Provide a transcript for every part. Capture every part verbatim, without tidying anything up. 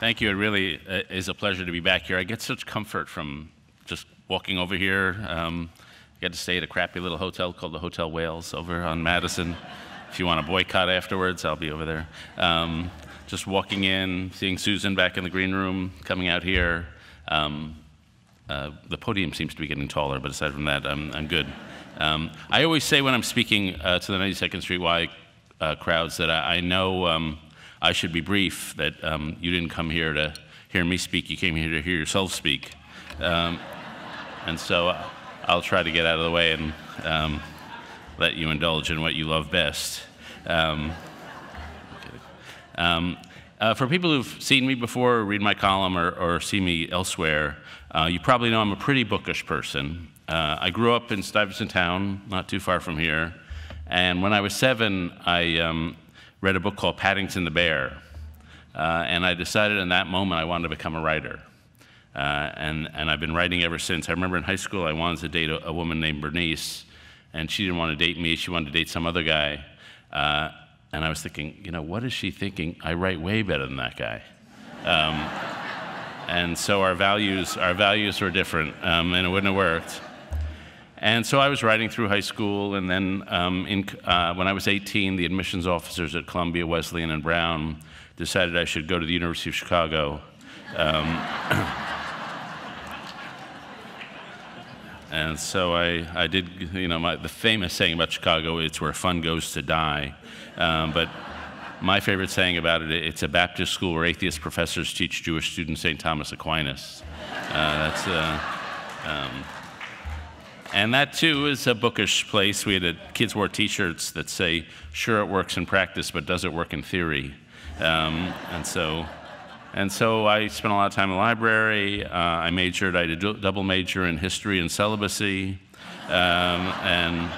Thank you. It really is a pleasure to be back here. I get such comfort from just walking over here. Um, I got to stay at a crappy little hotel called the Hotel Wales over on Madison. If you want to boycott afterwards, I'll be over there. Um, just walking in, seeing Susan back in the green room, coming out here. Um, uh, the podium seems to be getting taller, but aside from that, I'm, I'm good. Um, I always say when I'm speaking uh, to the ninety-second Street Y uh, crowds that I, I know um, I should be brief, that um, you didn't come here to hear me speak, you came here to hear yourself speak. Um, and so I'll try to get out of the way and um, let you indulge in what you love best. Um, um, uh, for people who've seen me before, read my column, or, or see me elsewhere, uh, you probably know I'm a pretty bookish person. Uh, I grew up in Stuyvesant Town, not too far from here, and when I was seven, I um, read a book called Paddington the Bear, uh, and I decided in that moment I wanted to become a writer, uh, and, and I've been writing ever since. I remember in high school I wanted to date a, a woman named Bernice, and she didn't want to date me, she wanted to date some other guy, uh, and I was thinking, you know, what is she thinking? I write way better than that guy. Um, and so our values, our values were different, um, and it wouldn't have worked. And so I was writing through high school, and then um, in, uh, when I was eighteen, the admissions officers at Columbia, Wesleyan, and Brown decided I should go to the University of Chicago. Um, and so I, I did, you know, my, the famous saying about Chicago, it's where fun goes to die. Um, but my favorite saying about it, it's a Baptist school where atheist professors teach Jewish students Saint Thomas Aquinas. Uh, that's... Uh, um, And that, too, is a bookish place. We had a, kids wore T-shirts that say, sure, it works in practice, but does it work in theory? Um, and, so, and so I spent a lot of time in the library. Uh, I majored. I did a double major in history and celibacy. Um, and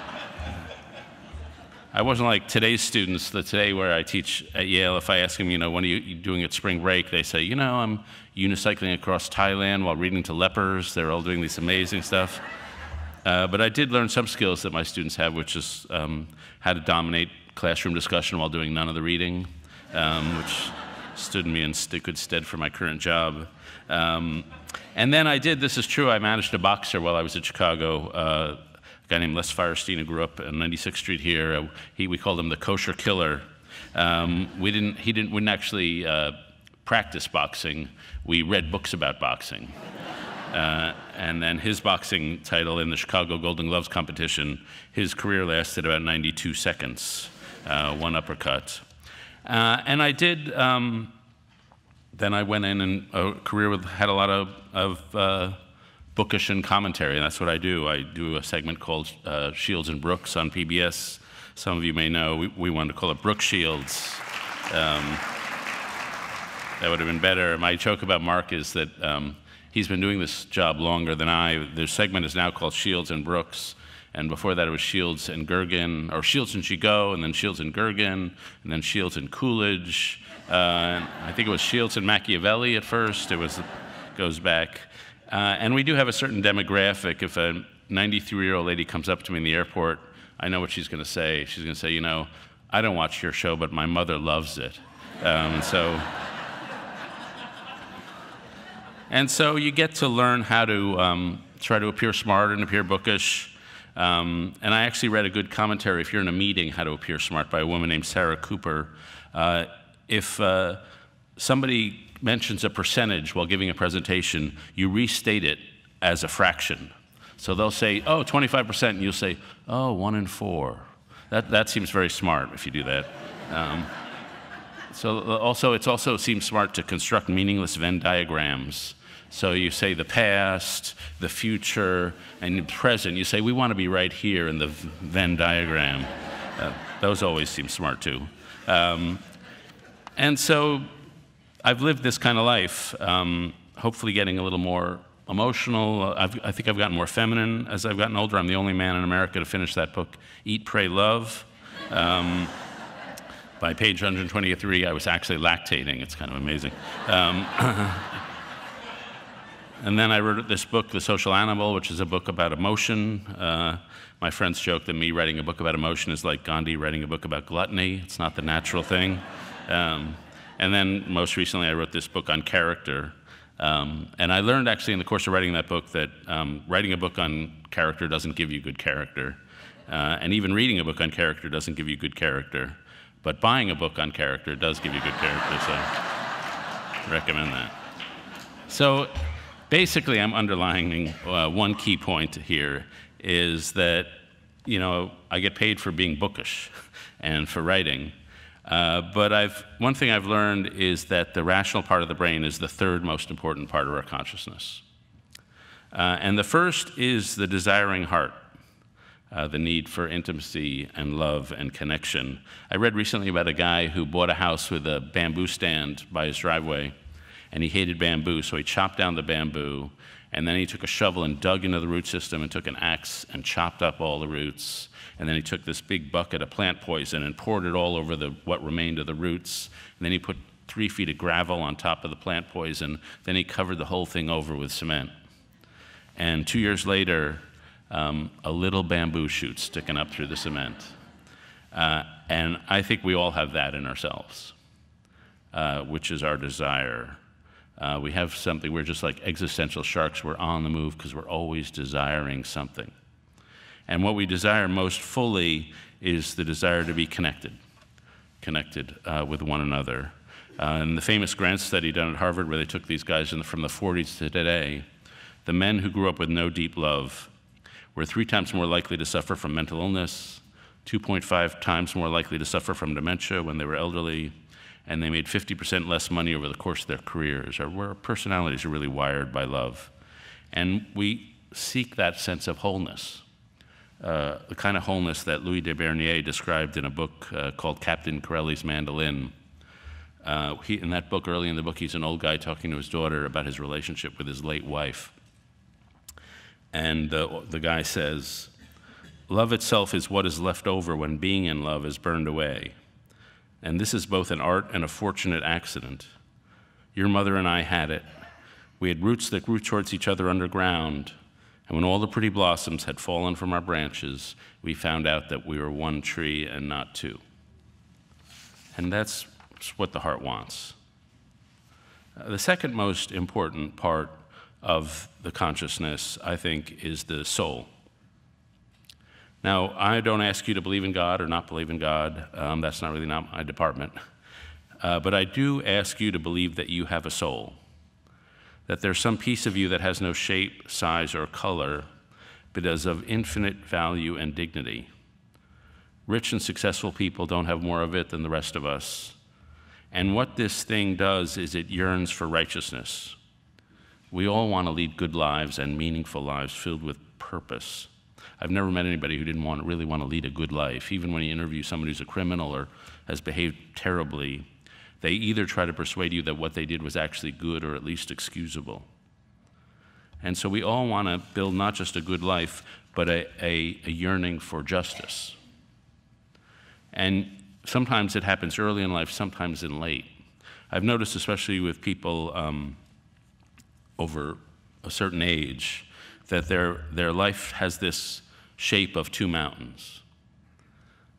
I wasn't like today's students, the today where I teach at Yale. If I ask them, you know, what are you doing at spring break? They say, you know, I'm unicycling across Thailand while reading to lepers. They're all doing this amazing stuff. Uh, but I did learn some skills that my students have, which is um, how to dominate classroom discussion while doing none of the reading, um, which stood me in st- good stead for my current job. Um, and then I did, this is true, I managed a boxer while I was at Chicago. Uh, a guy named Les Firestein, who grew up on ninety-sixth Street here. Uh, he, we called him the kosher killer. Um, we didn't, he didn't, wouldn't actually uh, practice boxing. We read books about boxing. Uh, and then his boxing title in the Chicago Golden Gloves competition, his career lasted about ninety-two seconds, uh, one uppercut. Uh, and I did, um, then I went in and a career with, had a lot of, of uh, bookish and commentary, and that's what I do. I do a segment called uh, Shields and Brooks on P B S. Some of you may know, we, we wanted to call it Brooke Shields. Um, that would have been better. My joke about Mark is that um, he's been doing this job longer than I. Their segment is now called Shields and Brooks, and before that it was Shields and Gergen, or Shields and Chigo, and then Shields and Gergen, and then Shields and Coolidge. Uh, and I think it was Shields and Machiavelli at first. It was goes back. Uh, and we do have a certain demographic. If a ninety-three-year-old lady comes up to me in the airport, I know what she's going to say. She's going to say, you know, I don't watch your show, but my mother loves it. Um, so. And so you get to learn how to um, try to appear smart and appear bookish. Um, and I actually read a good commentary, if you're in a meeting, how to appear smart, by a woman named Sarah Cooper. Uh, if uh, somebody mentions a percentage while giving a presentation, you restate it as a fraction. So they'll say, oh, twenty-five percent, and you'll say, oh, one in four. That, that seems very smart if you do that. Um, so also, it also seems smart to construct meaningless Venn diagrams. So you say the past, the future, and the present. You say, we want to be right here in the Venn diagram. Uh, those always seem smart, too. Um, and so I've lived this kind of life, um, hopefully getting a little more emotional. I've, I think I've gotten more feminine as I've gotten older. I'm the only man in America to finish that book, Eat, Pray, Love. Um, by page one hundred twenty-three, I was actually lactating. It's kind of amazing. Um, And then I wrote this book, The Social Animal, which is a book about emotion. Uh, my friends joke that me writing a book about emotion is like Gandhi writing a book about gluttony. It's not the natural thing. Um, And then most recently, I wrote this book on character. Um, and I learned actually in the course of writing that book that um, writing a book on character doesn't give you good character. Uh, and even reading a book on character doesn't give you good character. But buying a book on character does give you good character, so I recommend that. So basically, I'm underlining uh, one key point here is that, you know, I get paid for being bookish and for writing. Uh, but I've, one thing I've learned is that the rational part of the brain is the third most important part of our consciousness. Uh, and the first is the desiring heart, uh, the need for intimacy and love and connection. I read recently about a guy who bought a house with a bamboo stand by his driveway, and he hated bamboo, so he chopped down the bamboo, and then he took a shovel and dug into the root system and took an axe and chopped up all the roots. And then he took this big bucket of plant poison and poured it all over the, what remained of the roots. And then he put three feet of gravel on top of the plant poison. Then he covered the whole thing over with cement. And two years later, um, a little bamboo shoot sticking up through the cement. Uh, and I think we all have that in ourselves, uh, which is our desire. Uh, we have something, we're just like existential sharks, we're on the move because we're always desiring something. And what we desire most fully is the desire to be connected, connected uh, with one another. Uh, in the famous Grant study done at Harvard where they took these guys in the, from the forties to today, the men who grew up with no deep love were three times more likely to suffer from mental illness, two point five times more likely to suffer from dementia when they were elderly, and they made fifty percent less money over the course of their careers. Our personalities are really wired by love. And we seek that sense of wholeness, uh, the kind of wholeness that Louis de Bernier described in a book uh, called Captain Corelli's Mandolin. Uh, he, in that book, early in the book, he's an old guy talking to his daughter about his relationship with his late wife. And the, the guy says, "Love itself is what is left over when being in love is burned away. And this is both an art and a fortunate accident. Your mother and I had it. We had roots that grew towards each other underground, and when all the pretty blossoms had fallen from our branches, we found out that we were one tree and not two." And that's what the heart wants. The second most important part of the consciousness, I think, is the soul. Now, I don't ask you to believe in God or not believe in God. Um, that's not really not my department. Uh, but I do ask you to believe that you have a soul, that there's some piece of you that has no shape, size, or color, but is of infinite value and dignity. Rich and successful people don't have more of it than the rest of us. And what this thing does is it yearns for righteousness. We all want to lead good lives and meaningful lives filled with purpose. I've never met anybody who didn't want, really want to lead a good life. Even when you interview somebody who's a criminal or has behaved terribly, they either try to persuade you that what they did was actually good or at least excusable. And so we all want to build not just a good life, but a, a, a yearning for justice. And sometimes it happens early in life, sometimes in late. I've noticed, especially with people um, over a certain age, that their, their life has this shape of two mountains.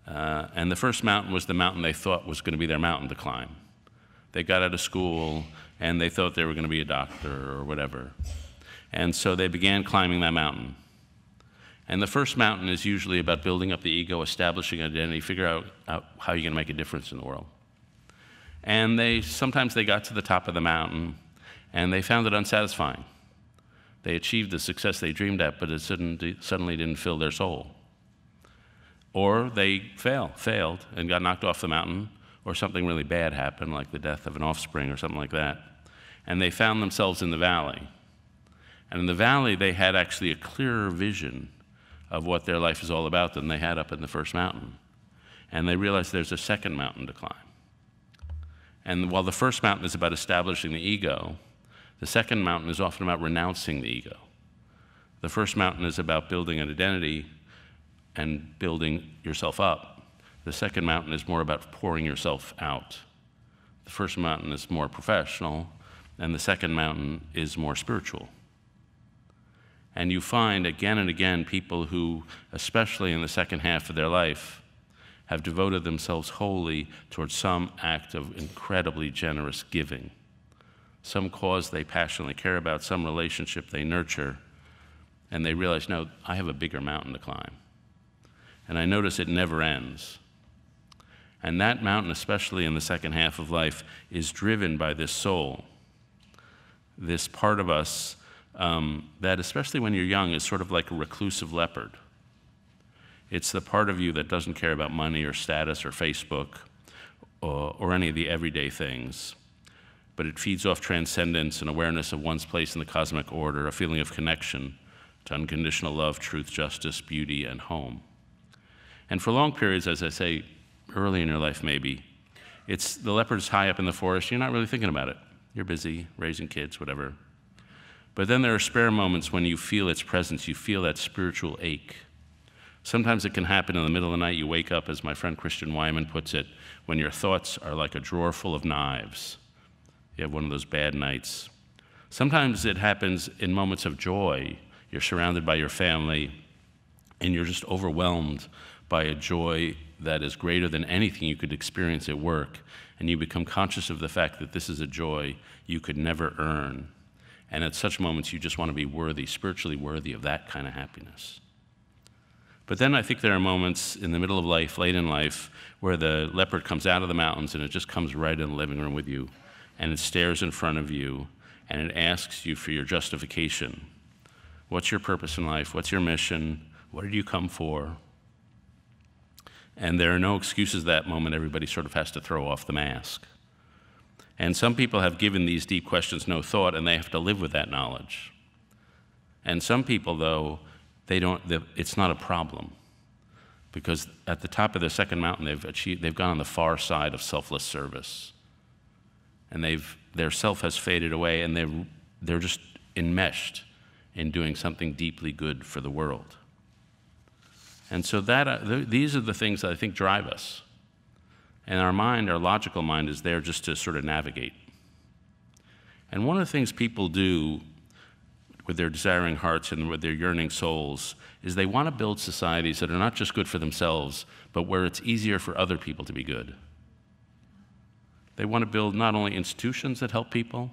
Uh, and the first mountain was the mountain they thought was going to be their mountain to climb. They got out of school, and they thought they were going to be a doctor or whatever. And so they began climbing that mountain. And the first mountain is usually about building up the ego, establishing identity, figure out, out how you're going to make a difference in the world. And they, sometimes they got to the top of the mountain, and they found it unsatisfying. They achieved the success they dreamed at, but it suddenly didn't fill their soul. Or they fail, failed and got knocked off the mountain, or something really bad happened, like the death of an offspring or something like that. And they found themselves in the valley. And in the valley, they had actually a clearer vision of what their life is all about than they had up in the first mountain. And they realized there's a second mountain to climb. And while the first mountain is about establishing the ego, the second mountain is often about renouncing the ego. The first mountain is about building an identity and building yourself up. The second mountain is more about pouring yourself out. The first mountain is more professional, and the second mountain is more spiritual. And you find again and again people who, especially in the second half of their life, have devoted themselves wholly towards some act of incredibly generous giving, some cause they passionately care about, some relationship they nurture, and they realize, no, I have a bigger mountain to climb. And I notice it never ends. And that mountain, especially in the second half of life, is driven by this soul, this part of us um, that, especially when you're young, is sort of like a reclusive leopard. It's the part of you that doesn't care about money or status or Facebook or, or any of the everyday things, but it feeds off transcendence and awareness of one's place in the cosmic order, a feeling of connection to unconditional love, truth, justice, beauty, and home. And for long periods, as I say, early in your life maybe, it's the leopard's high up in the forest, you're not really thinking about it. You're busy raising kids, whatever. But then there are spare moments when you feel its presence, you feel that spiritual ache. Sometimes it can happen in the middle of the night. You wake up, as my friend Christian Wyman puts it, when your thoughts are like a drawer full of knives. You have one of those bad nights. Sometimes it happens in moments of joy. You're surrounded by your family, and you're just overwhelmed by a joy that is greater than anything you could experience at work, and you become conscious of the fact that this is a joy you could never earn. And at such moments, you just want to be worthy, spiritually worthy of that kind of happiness. But then I think there are moments in the middle of life, late in life, where the leopard comes out of the mountains and it just comes right in the living room with you, and it stares in front of you, and it asks you for your justification. What's your purpose in life? What's your mission? What did you come for? And there are no excuses at that moment. Everybody sort of has to throw off the mask. And some people have given these deep questions no thought, and they have to live with that knowledge. And some people, though, They don't, they, it's not a problem, because at the top of the second mountain, they've achieved, they've gone on the far side of selfless service, and they've, their self has faded away, and they're, they're just enmeshed in doing something deeply good for the world. And so that, uh, th these are the things that I think drive us. And our mind, our logical mind, is there just to sort of navigate. And one of the things people do with their desiring hearts and with their yearning souls, is they want to build societies that are not just good for themselves, but where it's easier for other people to be good. They want to build not only institutions that help people,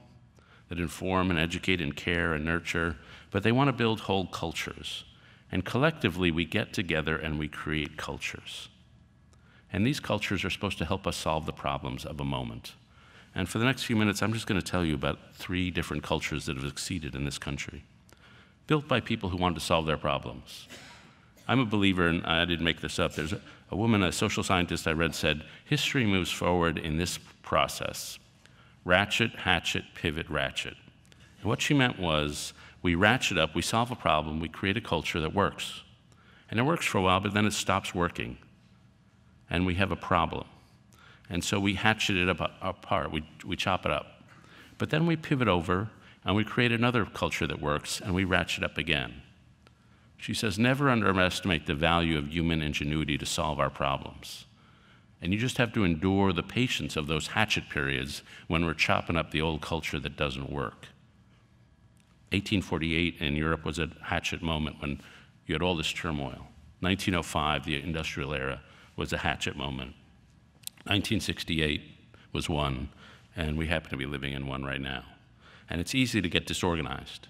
that inform and educate and care and nurture, but they want to build whole cultures. And collectively, we get together and we create cultures. And these cultures are supposed to help us solve the problems of a moment. And for the next few minutes, I'm just going to tell you about three different cultures that have succeeded in this country, built by people who wanted to solve their problems. I'm a believer, and I didn't make this up. There's a, a woman, a social scientist I read, said, history moves forward in this process. Ratchet, hatchet, pivot, ratchet. And what she meant was, we ratchet up, we solve a problem, we create a culture that works. And it works for a while, but then it stops working. And we have a problem. And so we hatchet it up, apart, we, we chop it up. But then we pivot over and we create another culture that works and we ratchet up again. She says, never underestimate the value of human ingenuity to solve our problems. And you just have to endure the patience of those hatchet periods when we're chopping up the old culture that doesn't work. eighteen forty-eight in Europe was a hatchet moment when you had all this turmoil. nineteen oh five, the industrial era, was a hatchet moment. nineteen sixty-eight was one, and we happen to be living in one right now. And it's easy to get disorganized.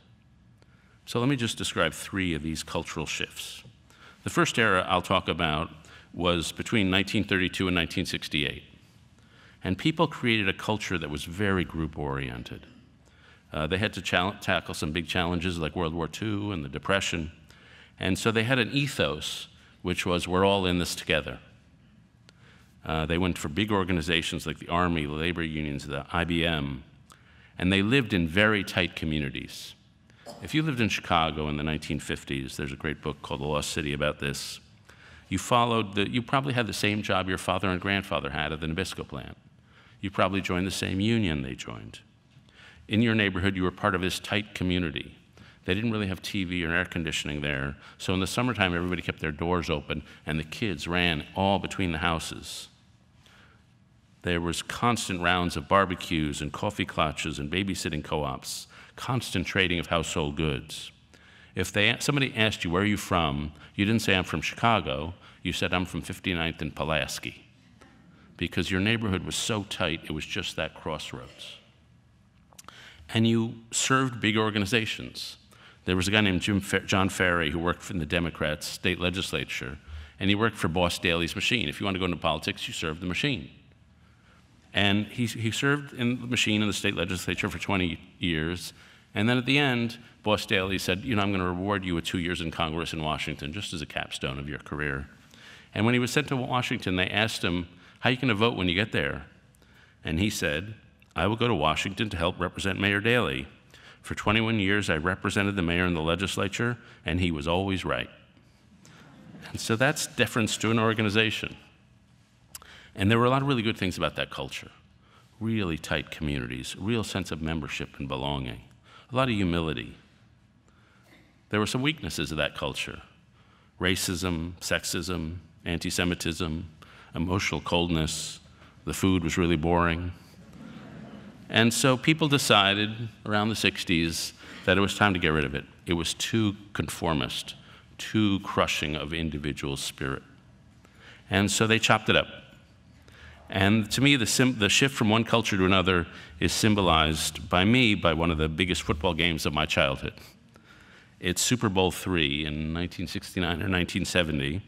So let me just describe three of these cultural shifts. The first era I'll talk about was between nineteen thirty-two and nineteen sixty-eight. And people created a culture that was very group-oriented. Uh, they had to tackle some big challenges like World War Two and the Depression. And so they had an ethos, which was, we're all in this together. Uh, they went for big organizations like the Army, the labor unions, the I B M, and they lived in very tight communities. If you lived in Chicago in the nineteen fifties, there's a great book called The Lost City about this, you followed the, you probably had the same job your father and grandfather had at the Nabisco plant. You probably joined the same union they joined. In your neighborhood, you were part of this tight community. They didn't really have T V or air conditioning there, so in the summertime, everybody kept their doors open, and the kids ran all between the houses. There was constant rounds of barbecues and coffee clutches and babysitting co-ops, constant trading of household goods. If they, somebody asked you, where are you from? You didn't say, I'm from Chicago. You said, I'm from fifty-ninth and Pulaski, because your neighborhood was so tight, it was just that crossroads. And you served big organizations. There was a guy named Jim Fer- John Ferry who worked in the Democrats' state legislature, and he worked for Boss Daley's machine. If you want to go into politics, you serve the machine. And he, he served in the machine in the state legislature for twenty years, and then at the end, Boss Daley said, you know, I'm going to reward you with two years in Congress in Washington, just as a capstone of your career. And when he was sent to Washington, they asked him, how are you going to vote when you get there? And he said, I will go to Washington to help represent Mayor Daley. For twenty-one years, I represented the mayor in the legislature, and he was always right. And so that's deference to an organization. And there were a lot of really good things about that culture. Really tight communities, real sense of membership and belonging, a lot of humility. There were some weaknesses of that culture. Racism, sexism, anti-Semitism, emotional coldness. The food was really boring. And so people decided around the sixties that it was time to get rid of it. It was too conformist, too crushing of individual spirit. And so they chopped it up. And to me, the, sim the shift from one culture to another is symbolized by me by one of the biggest football games of my childhood. It's Super Bowl three in nineteen sixty-nine or nineteen seventy,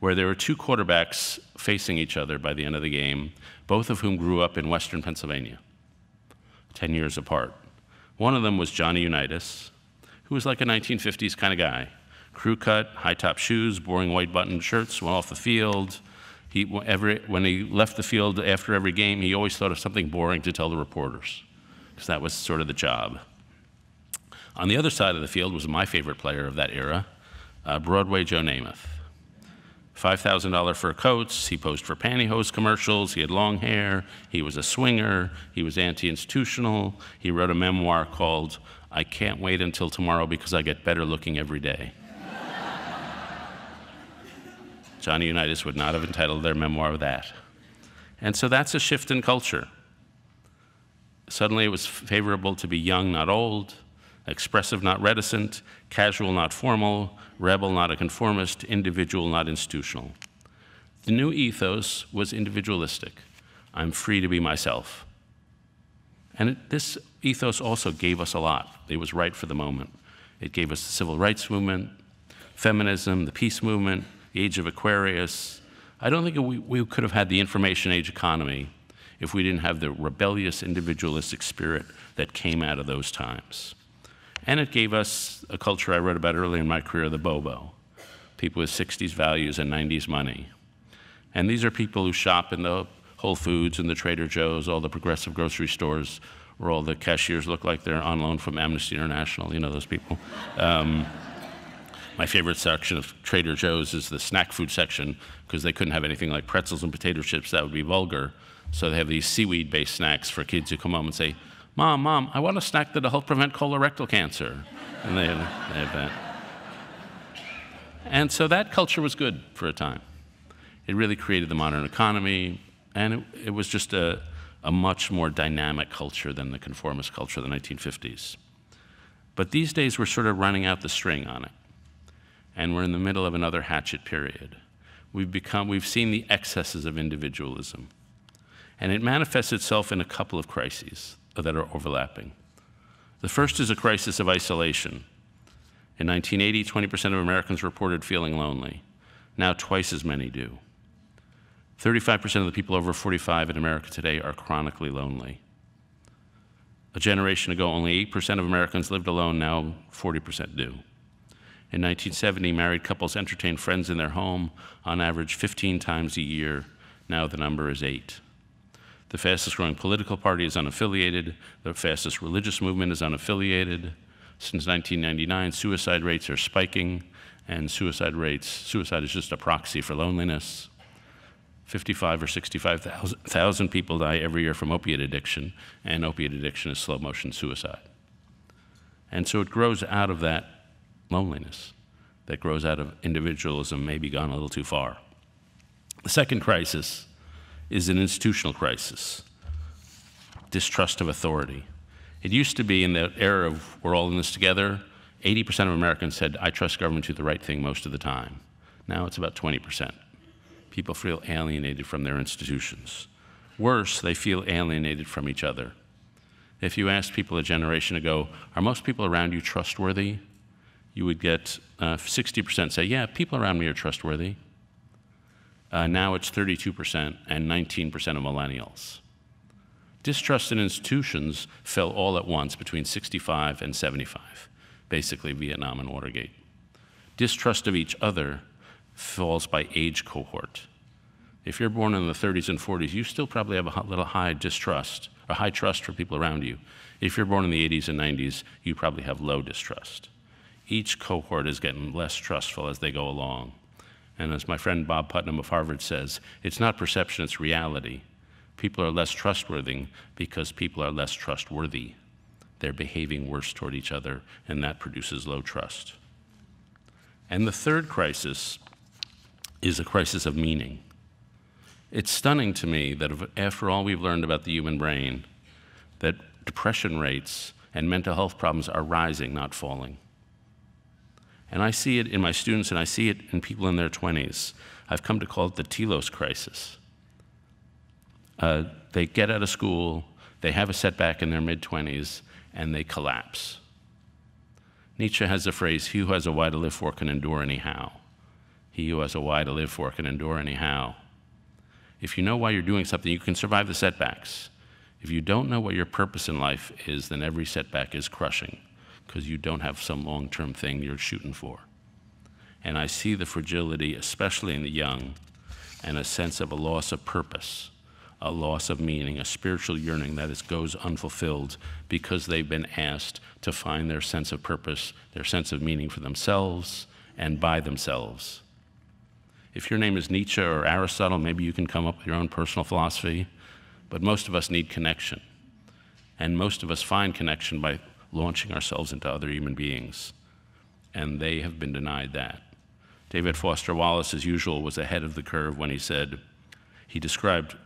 where there were two quarterbacks facing each other by the end of the game, both of whom grew up in western Pennsylvania, ten years apart. One of them was Johnny Unitas, who was like a nineteen fifties kind of guy. Crew cut, high-top shoes, boring white buttoned shirts, went off the field. He, every, when he left the field after every game, he always thought of something boring to tell the reporters, because that was sort of the job. On the other side of the field was my favorite player of that era, uh, Broadway Joe Namath. five thousand dollar fur coats, he posed for pantyhose commercials, he had long hair, he was a swinger, he was anti-institutional, he wrote a memoir called I Can't Wait Until Tomorrow Because I Get Better Looking Every Day. Johnny Unitas would not have entitled their memoir that. And so that's a shift in culture. Suddenly it was favorable to be young, not old, expressive, not reticent, casual, not formal, rebel, not a conformist, individual, not institutional. The new ethos was individualistic. I'm free to be myself. And it, this ethos also gave us a lot. It was right for the moment. It gave us the civil rights movement, feminism, the peace movement, the age of Aquarius. I don't think we, we could have had the information age economy if we didn't have the rebellious individualistic spirit that came out of those times. And it gave us a culture I wrote about early in my career, the bobo, people with sixties values and nineties money. And these are people who shop in the Whole Foods and the Trader Joe's, all the progressive grocery stores, where all the cashiers look like they're on loan from Amnesty International, you know those people. Um, my favorite section of Trader Joe's is the snack food section, because they couldn't have anything like pretzels and potato chips, that would be vulgar. So they have these seaweed-based snacks for kids who come home and say, Mom, Mom, I want a snack that'll help prevent colorectal cancer. And they have, they have that. And so that culture was good for a time. It really created the modern economy, and it, it was just a, a much more dynamic culture than the conformist culture of the nineteen fifties. But these days, we're sort of running out the string on it, and we're in the middle of another hatchet period. We've become, we've seen the excesses of individualism, and it manifests itself in a couple of crises that are overlapping. The first is a crisis of isolation. In nineteen eighty, twenty percent of Americans reported feeling lonely. Now twice as many do. thirty-five percent of the people over forty-five in America today are chronically lonely. A generation ago, only eight percent of Americans lived alone, now forty percent do. In nineteen seventy, married couples entertained friends in their home on average fifteen times a year. Now the number is eight. The fastest growing political party is unaffiliated. The fastest religious movement is unaffiliated. Since nineteen ninety-nine, suicide rates are spiking, and suicide rates, suicide is just a proxy for loneliness. fifty-five or sixty-five thousand people die every year from opiate addiction, and opiate addiction is slow motion suicide. And so it grows out of that loneliness, that grows out of individualism maybe gone a little too far. The second crisis is an institutional crisis, distrust of authority. It used to be in the era of we're all in this together, eighty percent of Americans said, I trust government to do the right thing most of the time. Now it's about twenty percent. People feel alienated from their institutions. Worse, they feel alienated from each other. If you asked people a generation ago, are most people around you trustworthy? You would get uh, sixty percent say, yeah, people around me are trustworthy. Uh, now it's thirty-two percent and nineteen percent of millennials. Distrust in institutions fell all at once between sixty-five and seventy-five, basically Vietnam and Watergate. Distrust of each other falls by age cohort. If you're born in the thirties and forties, you still probably have a little high distrust, or high trust for people around you. If you're born in the eighties and nineties, you probably have low distrust. Each cohort is getting less trustful as they go along. And as my friend Bob Putnam of Harvard says, it's not perception, it's reality. People are less trustworthy because people are less trustworthy. They're behaving worse toward each other, and that produces low trust. And the third crisis is a crisis of meaning. It's stunning to me that after all we've learned about the human brain, that depression rates and mental health problems are rising, not falling. And I see it in my students, and I see it in people in their twenties. I've come to call it the telos crisis. Uh, they get out of school, they have a setback in their mid-twenties, and they collapse. Nietzsche has the phrase, he who has a why to live for can endure anyhow. He who has a why to live for can endure anyhow. If you know why you're doing something, you can survive the setbacks. If you don't know what your purpose in life is, then every setback is crushing, because you don't have some long-term thing you're shooting for. And I see the fragility, especially in the young, and a sense of a loss of purpose, a loss of meaning, a spiritual yearning that is, goes unfulfilled because they've been asked to find their sense of purpose, their sense of meaning for themselves and by themselves. If your name is Nietzsche or Aristotle, maybe you can come up with your own personal philosophy, but most of us need connection. And most of us find connection by launching ourselves into other human beings, and they have been denied that. David Foster Wallace, as usual, was ahead of the curve when he said, he described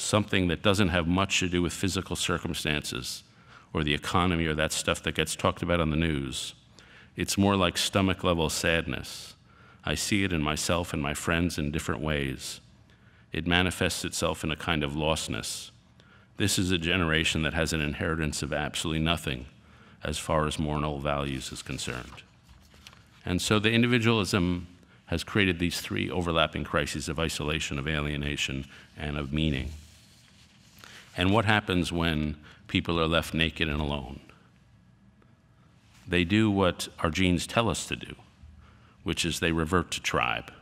something that doesn't have much to do with physical circumstances or the economy or that stuff that gets talked about on the news. It's more like stomach-level sadness. I see it in myself and my friends in different ways. It manifests itself in a kind of lostness. This is a generation that has an inheritance of absolutely nothing as far as moral values is concerned. And so the individualism has created these three overlapping crises of isolation, of alienation, and of meaning. And what happens when people are left naked and alone? They do what our genes tell us to do, which is they revert to tribe.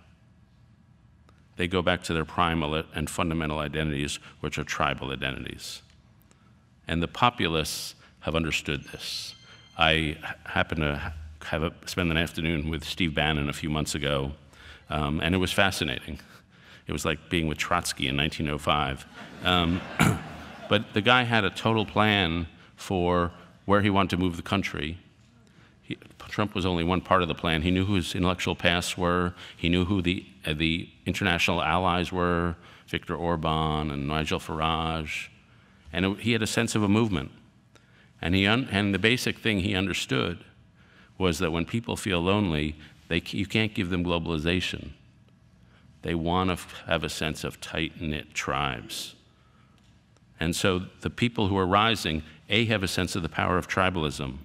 They go back to their primal and fundamental identities, which are tribal identities. And the populace have understood this. I happened to have a, spend an afternoon with Steve Bannon a few months ago, um, and it was fascinating. It was like being with Trotsky in nineteen oh five. Um, but the guy had a total plan for where he wanted to move the country. He, Trump was only one part of the plan. He knew who his intellectual pasts were. He knew who the, uh, the international allies were, Viktor Orban and Nigel Farage. And it, he had a sense of a movement. And, he un and the basic thing he understood was that when people feel lonely, they c you can't give them globalization. They want to have a sense of tight-knit tribes. And so the people who are rising, A, have a sense of the power of tribalism.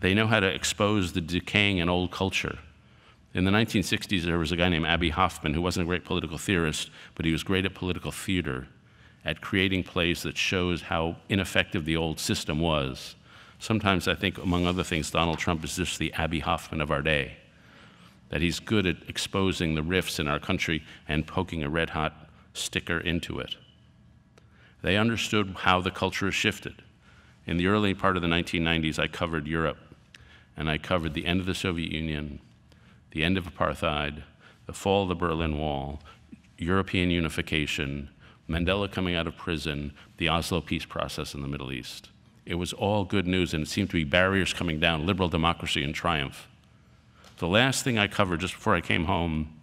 They know how to expose the decaying and old culture. In the nineteen sixties, there was a guy named Abbie Hoffman who wasn't a great political theorist, but he was great at political theater, at creating plays that shows how ineffective the old system was. Sometimes I think, among other things, Donald Trump is just the Abbie Hoffman of our day, that he's good at exposing the rifts in our country and poking a red-hot sticker into it. They understood how the culture has shifted. In the early part of the nineteen nineties, I covered Europe, and I covered the end of the Soviet Union, the end of apartheid, the fall of the Berlin Wall, European unification, Mandela coming out of prison, the Oslo peace process in the Middle East. It was all good news, and it seemed to be barriers coming down, liberal democracy and triumph. The last thing I covered just before I came home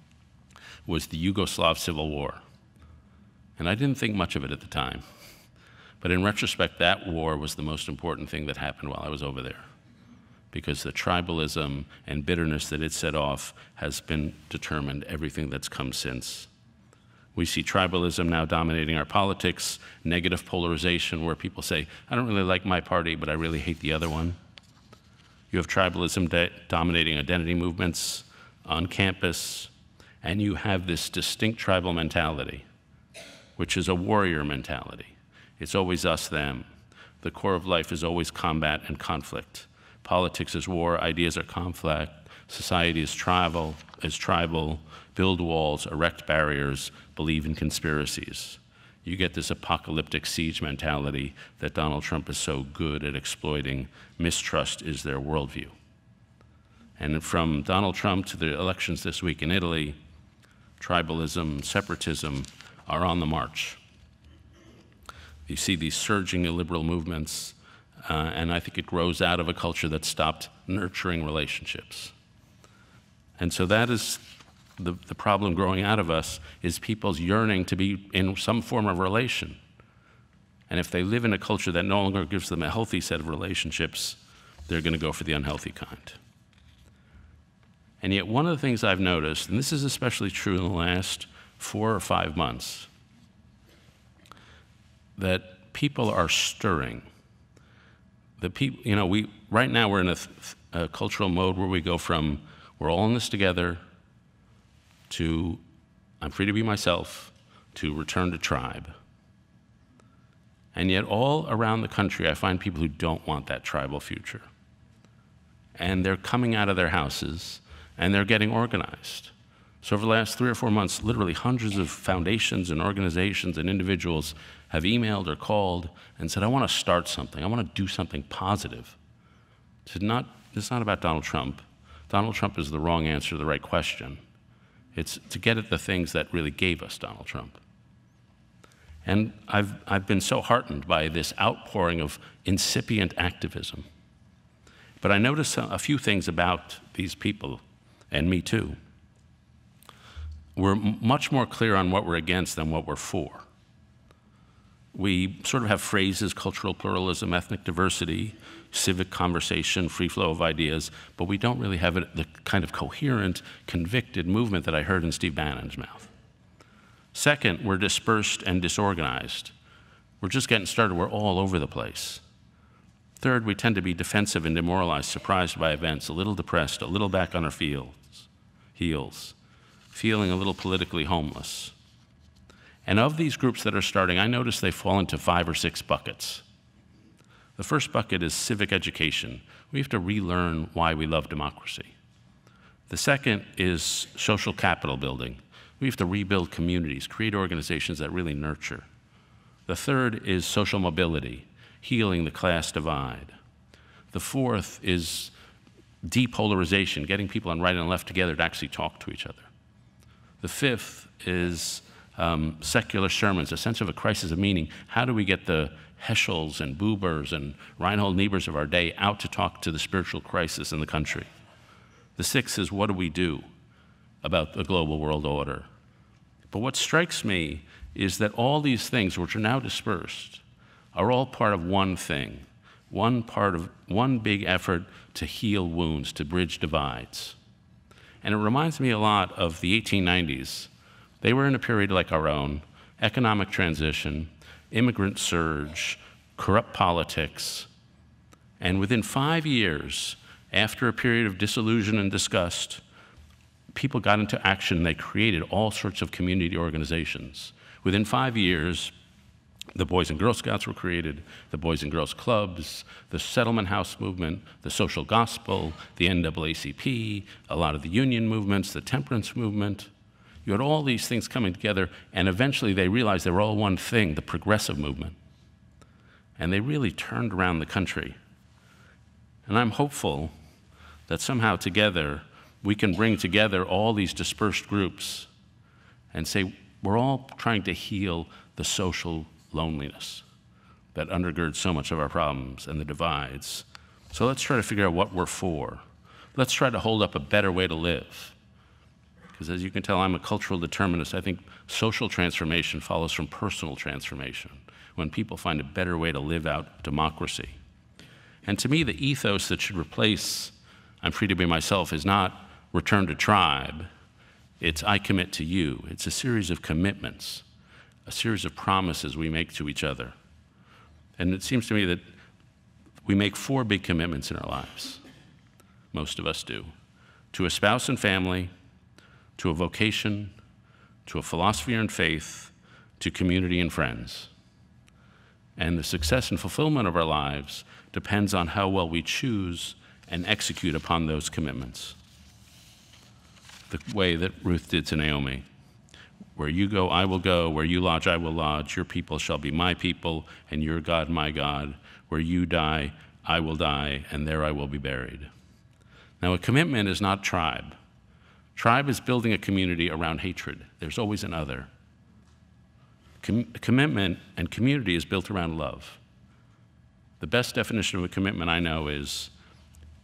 was the Yugoslav Civil War. And I didn't think much of it at the time. But in retrospect, that war was the most important thing that happened while I was over there. because the tribalism and bitterness that it set off has been determined everything that's come since. We see tribalism now dominating our politics, negative polarization where people say, I don't really like my party, but I really hate the other one. You have tribalism dominating identity movements on campus, and you have this distinct tribal mentality, which is a warrior mentality. It's always us, them. The core of life is always combat and conflict. Politics is war, ideas are conflict, society is tribal, is tribal, build walls, erect barriers, believe in conspiracies. You get this apocalyptic siege mentality that Donald Trump is so good at exploiting. Mistrust is their worldview. And from Donald Trump to the elections this week in Italy, tribalism, separatism are on the march. You see these surging illiberal movements, uh, and I think it grows out of a culture that stopped nurturing relationships. And so that is the, the problem growing out of us, is people's yearning to be in some form of relation. And if they live in a culture that no longer gives them a healthy set of relationships, they're going to go for the unhealthy kind. And yet one of the things I've noticed, and this is especially true in the last four or five months, that people are stirring. The people, you know, we, right now we're in a, a cultural mode where we go from we're all in this together to I'm free to be myself to return to tribe. And yet all around the country I find people who don't want that tribal future. And they're coming out of their houses and they're getting organized. So over the last three or four months, literally hundreds of foundations and organizations and individuals have emailed or called and said, I want to start something. I want to do something positive. It's not, it's not about Donald Trump. Donald Trump is the wrong answer to the right question. It's to get at the things that really gave us Donald Trump. And I've, I've been so heartened by this outpouring of incipient activism. But I noticed a few things about these people, and me too. We're much more clear on what we're against than what we're for. We sort of have phrases, cultural pluralism, ethnic diversity, civic conversation, free flow of ideas, but we don't really have the kind of coherent, convicted movement that I heard in Steve Bannon's mouth. Second, we're dispersed and disorganized. We're just getting started. We're all over the place. Third, we tend to be defensive and demoralized, surprised by events, a little depressed, a little back on our fields, heels, feeling a little politically homeless. And of these groups that are starting, I notice they fall into five or six buckets. The first bucket is civic education. We have to relearn why we love democracy. The second is social capital building. We have to rebuild communities, create organizations that really nurture. The third is social mobility, healing the class divide. The fourth is depolarization, getting people on right and left together to actually talk to each other. The fifth is Um, secular sermons, a sense of a crisis of meaning. How do we get the Heschels and Bubers and Reinhold Niebuhrs of our day out to talk to the spiritual crisis in the country? The sixth is, what do we do about the global world order? But what strikes me is that all these things, which are now dispersed, are all part of one thing, one part of one big effort to heal wounds, to bridge divides. And it reminds me a lot of the eighteen nineties. They were in a period like our own, economic transition, immigrant surge, corrupt politics. And within five years, after a period of disillusion and disgust, people got into action. They created all sorts of community organizations. Within five years, the Boys and Girl Scouts were created, the Boys and Girls Clubs, the Settlement House movement, the Social Gospel, the N double A C P, a lot of the union movements, the temperance movement. You had all these things coming together, and eventually they realized they were all one thing, the progressive movement. And they really turned around the country. And I'm hopeful that somehow together we can bring together all these dispersed groups and say, we're all trying to heal the social loneliness that undergirds so much of our problems and the divides. So let's try to figure out what we're for. Let's try to hold up a better way to live. Because as you can tell, I'm a cultural determinist. I think social transformation follows from personal transformation, when people find a better way to live out democracy. And to me, the ethos that should replace I'm free to be myself is not return to tribe. It's I commit to you. It's a series of commitments, a series of promises we make to each other. And it seems to me that we make four big commitments in our lives. Most of us do. To a spouse and family, to a vocation, to a philosophy and faith, to community and friends. And the success and fulfillment of our lives depends on how well we choose and execute upon those commitments. The way that Ruth did to Naomi. Where you go, I will go. Where you lodge, I will lodge. Your people shall be my people, and your God, my God. Where you die, I will die, and there I will be buried. Now, a commitment is not tribe. Tribe is building a community around hatred. There's always an other. Com- commitment and community is built around love. The best definition of a commitment I know is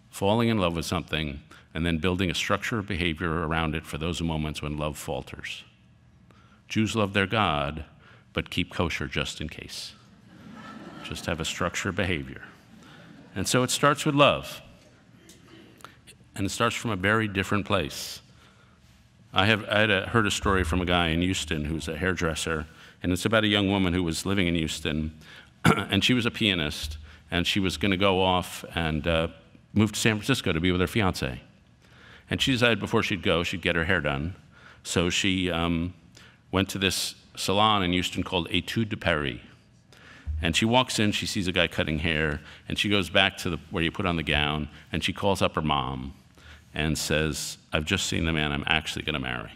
falling in love with something and then building a structure of behavior around it for those moments when love falters. Jews love their God, but keep kosher just in case. Just have a structure of behavior. And so it starts with love. And it starts from a very different place. I, have, I had a, heard a story from a guy in Houston who's a hairdresser, and it's about a young woman who was living in Houston, and she was a pianist, and she was gonna go off and uh, move to San Francisco to be with her fiance. And she decided before she'd go, she'd get her hair done. So she um, went to this salon in Houston called Etude de Paris. And she walks in, she sees a guy cutting hair, and she goes back to the, where you put on the gown, and she calls up her mom and says, I've just seen the man I'm actually gonna marry.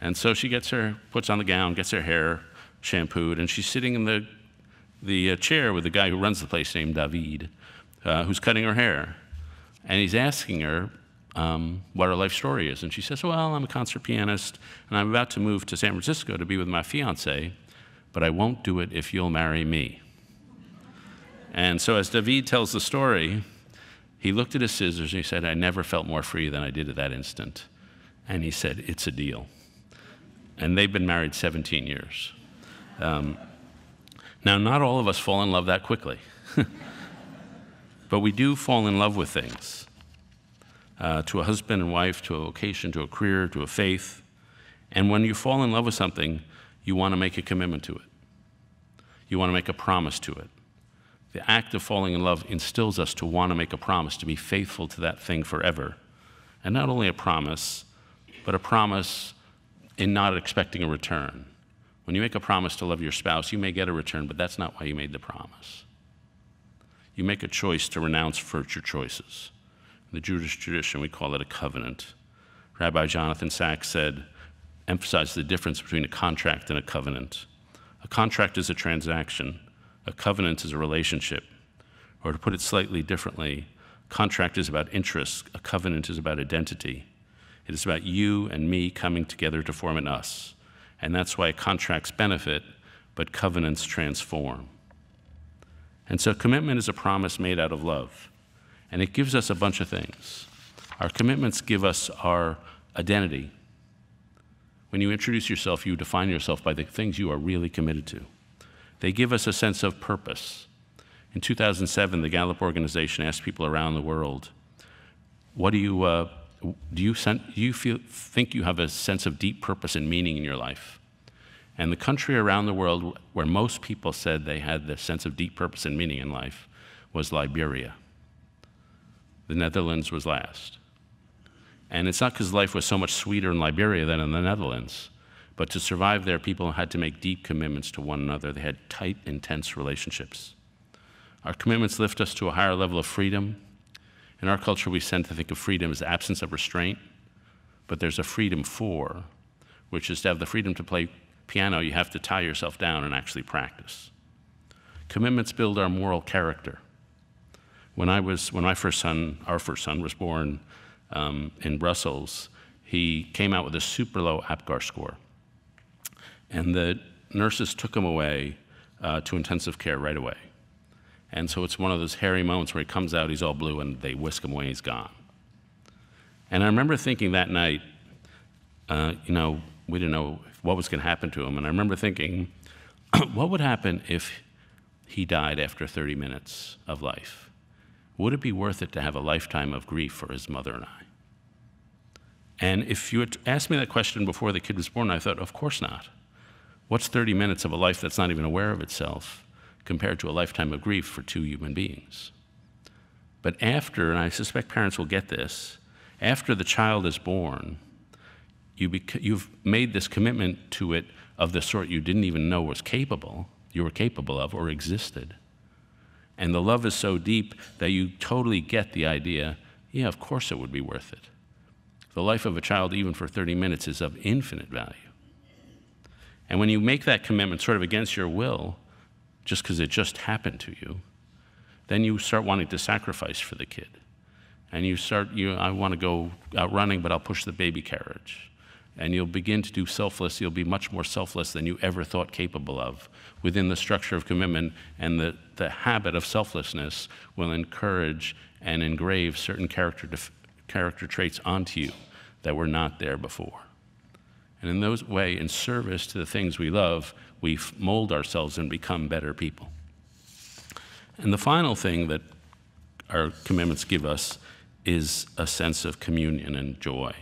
And so she gets her, puts on the gown, gets her hair shampooed, and she's sitting in the, the uh, chair with the guy who runs the place named David, uh, who's cutting her hair. And he's asking her, Um, what her life story is. And she says, well, I'm a concert pianist, and I'm about to move to San Francisco to be with my fiancé, but I won't do it if you'll marry me. And so as David tells the story, he looked at his scissors and he said, I never felt more free than I did at that instant. And he said, it's a deal. And they've been married seventeen years. Um, now, not all of us fall in love that quickly, but we do fall in love with things. Uh, to a husband and wife, to a vocation, to a career, to a faith. And when you fall in love with something, you want to make a commitment to it. You want to make a promise to it. The act of falling in love instills us to want to make a promise, to be faithful to that thing forever. And not only a promise, but a promise in not expecting a return. When you make a promise to love your spouse, you may get a return, but that's not why you made the promise. You make a choice to renounce future choices. In the Jewish tradition, we call it a covenant. Rabbi Jonathan Sachs said, emphasize the difference between a contract and a covenant. A contract is a transaction. A covenant is a relationship. Or to put it slightly differently, a contract is about interest. A covenant is about identity. It is about you and me coming together to form an us. And that's why contracts benefit, but covenants transform. And so commitment is a promise made out of love. And it gives us a bunch of things. Our commitments give us our identity. When you introduce yourself, you define yourself by the things you are really committed to. They give us a sense of purpose. In two thousand seven, the Gallup organization asked people around the world, "What do you uh, do? You, sen do you feel, think you have a sense of deep purpose and meaning in your life?" And the country around the world where most people said they had the sense of deep purpose and meaning in life was Liberia. The Netherlands was last. And it's not because life was so much sweeter in Liberia than in the Netherlands, but to survive there, people had to make deep commitments to one another. They had tight, intense relationships. Our commitments lift us to a higher level of freedom. In our culture, we tend to think of freedom as the absence of restraint, but there's a freedom for, which is to have the freedom to play piano, you have to tie yourself down and actually practice. Commitments build our moral character. When I was, when my first son, our first son, was born um, in Brussels, he came out with a super low APGAR score. And the nurses took him away uh, to intensive care right away. And so it's one of those hairy moments where he comes out, he's all blue, and they whisk him away, he's gone. And I remember thinking that night, uh, you know, we didn't know what was gonna happen to him. And I remember thinking, what would happen if he died after thirty minutes of life? would it be worth it to have a lifetime of grief for his mother and I? And if you had asked me that question before the kid was born, I thought, of course not. What's thirty minutes of a life that's not even aware of itself compared to a lifetime of grief for two human beings? But after, and I suspect parents will get this, after the child is born, you bec- you've made this commitment to it of the sort you didn't even know was capable, you were capable of or existed. And the love is so deep that you totally get the idea, yeah, of course it would be worth it. The life of a child, even for thirty minutes, is of infinite value. And when you make that commitment sort of against your will, just because it just happened to you, then you start wanting to sacrifice for the kid. And you start, you, I want to go out running, but I'll push the baby carriage. And you'll begin to do selfless, you'll be much more selfless than you ever thought capable of. Within the structure of commitment and the, the habit of selflessness will encourage and engrave certain character, character traits onto you that were not there before. And in those way, in service to the things we love, we mold ourselves and become better people. And the final thing that our commitments give us is a sense of communion and joy.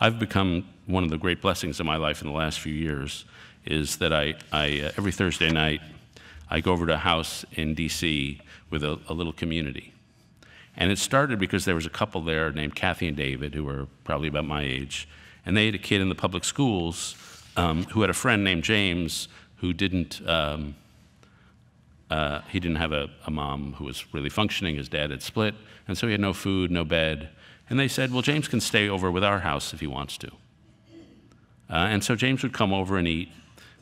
I've become, one of the great blessings of my life in the last few years is that I, I uh, every Thursday night, I go over to a house in D C with a, a little community. And it started because there was a couple there named Kathy and David, who were probably about my age, and they had a kid in the public schools um, who had a friend named James who didn't, um, uh, he didn't have a, a mom who was really functioning, his dad had split, and so he had no food, no bed. And they said, well, James can stay over with our house if he wants to. Uh, and so James would come over and eat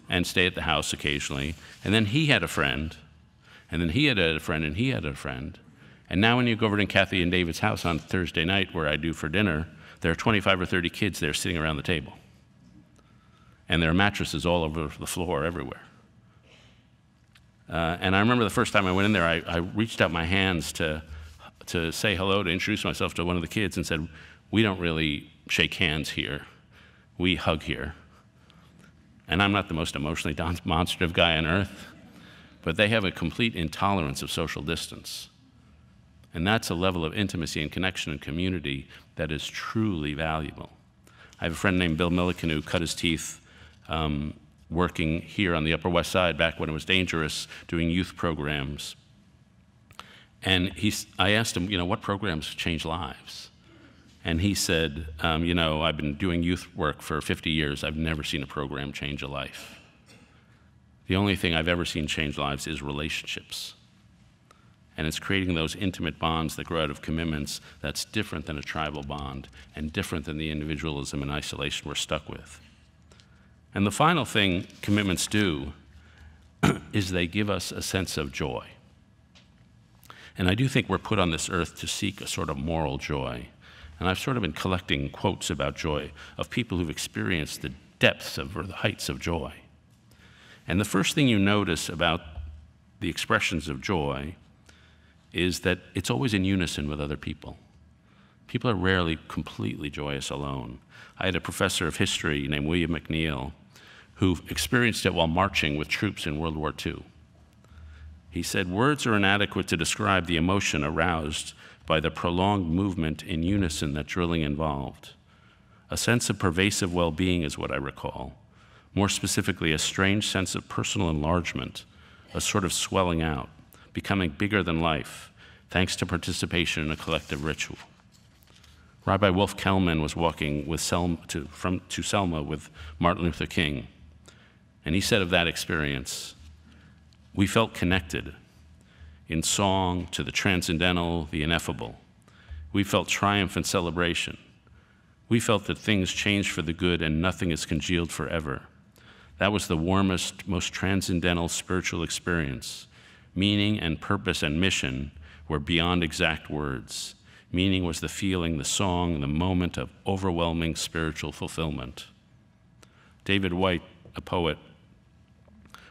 and stay at the house occasionally. And then he had a friend, and then he had a friend, and he had a friend. And now when you go over to Kathy and David's house on Thursday night, where I do for dinner, there are twenty-five or thirty kids there sitting around the table. And there are mattresses all over the floor everywhere. Uh, and I remember the first time I went in there, I, I reached out my hands to to say hello, to introduce myself to one of the kids and said, we don't really shake hands here, we hug here. And I'm not the most emotionally demonstrative guy on earth, but they have a complete intolerance of social distance. And that's a level of intimacy and connection and community that is truly valuable. I have a friend named Bill Milliken who cut his teeth um, working here on the Upper West Side back when it was dangerous, doing youth programs. And he, I asked him, you know, what programs change lives? And he said, um, you know, I've been doing youth work for fifty years. I've never seen a program change a life. The only thing I've ever seen change lives is relationships. And it's creating those intimate bonds that grow out of commitments that's different than a tribal bond and different than the individualism and isolation we're stuck with. And the final thing commitments do is they give us a sense of joy. And I do think we're put on this earth to seek a sort of moral joy. And I've sort of been collecting quotes about joy of people who've experienced the depths of, or the heights of joy. And the first thing you notice about the expressions of joy is that it's always in unison with other people. People are rarely completely joyous alone. I had a professor of history named William McNeill who experienced it while marching with troops in World War Two. He said, words are inadequate to describe the emotion aroused by the prolonged movement in unison that drilling involved. A sense of pervasive well-being is what I recall. More specifically, a strange sense of personal enlargement, a sort of swelling out, becoming bigger than life, thanks to participation in a collective ritual. Rabbi Wolf Kellman was walking with Selma to, from, to Selma with Martin Luther King, and he said of that experience, we felt connected in song to the transcendental, the ineffable. We felt triumph and celebration. We felt that things change for the good and nothing is congealed forever. That was the warmest, most transcendental spiritual experience. Meaning and purpose and mission were beyond exact words. Meaning was the feeling, the song, the moment of overwhelming spiritual fulfillment. David White, a poet,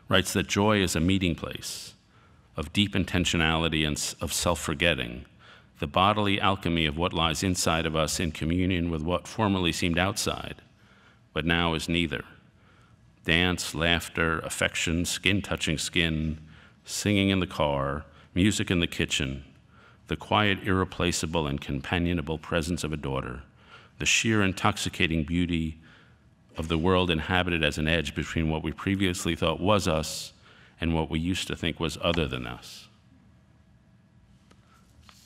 writes that joy is a meeting place of deep intentionality and of self-forgetting, the bodily alchemy of what lies inside of us in communion with what formerly seemed outside, but now is neither. Dance, laughter, affection, skin touching skin, singing in the car, music in the kitchen, the quiet, irreplaceable, and companionable presence of a daughter, the sheer intoxicating beauty of the world inhabited as an edge between what we previously thought was us and what we used to think was other than us.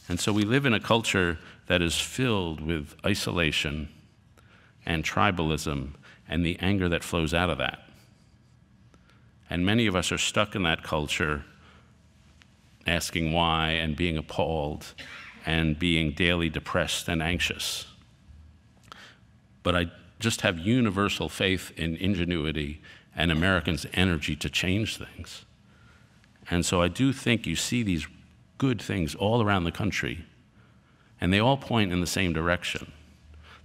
And so we live in a culture that is filled with isolation and tribalism and the anger that flows out of that. And many of us are stuck in that culture, asking why and being appalled and being daily depressed and anxious. But I just have universal faith in ingenuity and Americans' energy to change things. And so I do think you see these good things all around the country, and they all point in the same direction.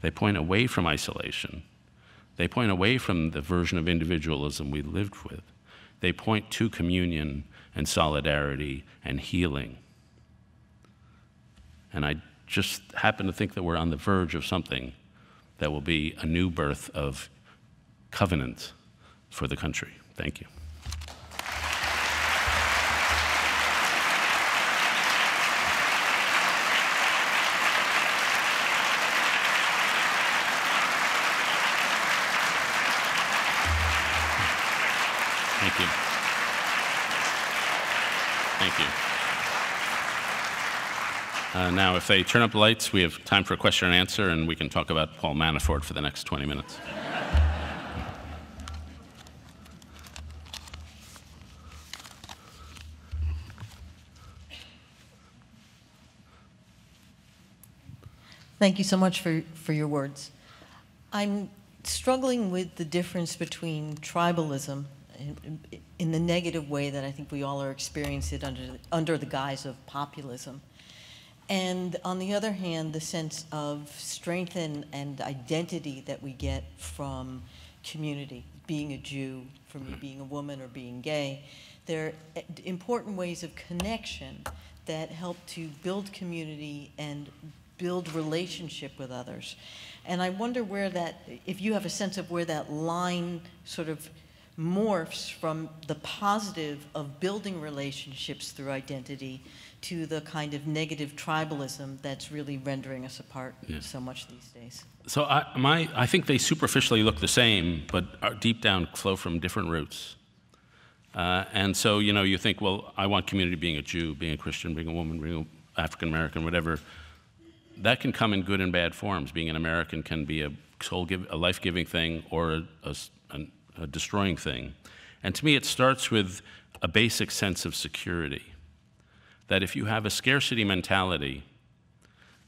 They point away from isolation. They point away from the version of individualism we lived with. They point to communion and solidarity and healing. And I just happen to think that we're on the verge of something that will be a new birth of covenant for the country. Thank you. Thank you. Thank you. Uh, now, if they turn up the lights, we have time for a question and answer, and we can talk about Paul Manafort for the next twenty minutes. Thank you so much for, for your words. I'm struggling with the difference between tribalism in the negative way that I think we all are experiencing it under, under the guise of populism. And on the other hand, the sense of strength and, and identity that we get from community, being a Jew, for me being a woman or being gay. They're important ways of connection that help to build community and build relationship with others. And I wonder where that, if you have a sense of where that line sort of morphs from the positive of building relationships through identity to the kind of negative tribalism that's really rendering us apart yeah. so much these days. So I, my, I think they superficially look the same, but are deep down flow from different roots. Uh, and so, you know, you think, well, I want community being a Jew, being a Christian, being a woman, being African-American, whatever. That can come in good and bad forms. Being an American can be a, soul give, a life-giving thing or a, a, an a destroying thing. And to me, it starts with a basic sense of security, that if you have a scarcity mentality,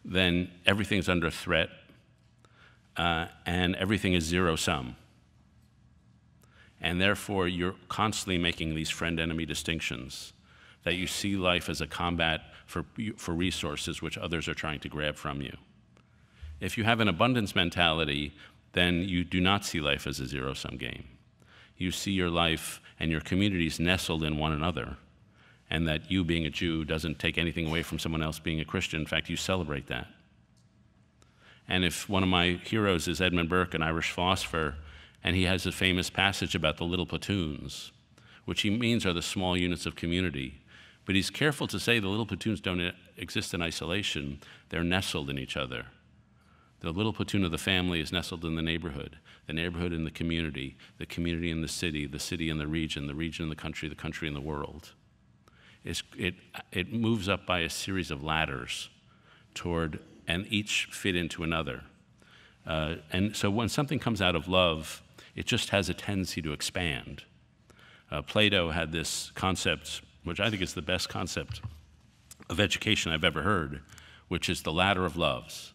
then everything's under threat, uh, and everything is zero-sum. And therefore, you're constantly making these friend-enemy distinctions, that you see life as a combat for, for resources which others are trying to grab from you. If you have an abundance mentality, then you do not see life as a zero-sum game. You see your life and your communities nestled in one another, and that you being a Jew doesn't take anything away from someone else being a Christian. In fact, you celebrate that. And if one of my heroes is Edmund Burke, an Irish philosopher, and he has a famous passage about the little platoons, which he means are the small units of community. But he's careful to say the little platoons don't exist in isolation. They're nestled in each other. The little platoon of the family is nestled in the neighborhood, the neighborhood in the community, the community in the city, the city in the region, the region in the country, the country in the world. It's, it, it moves up by a series of ladders toward, and each fit into another. Uh, and so when something comes out of love, it just has a tendency to expand. Uh, Plato had this concept, which I think is the best concept of education I've ever heard, which is the ladder of loves.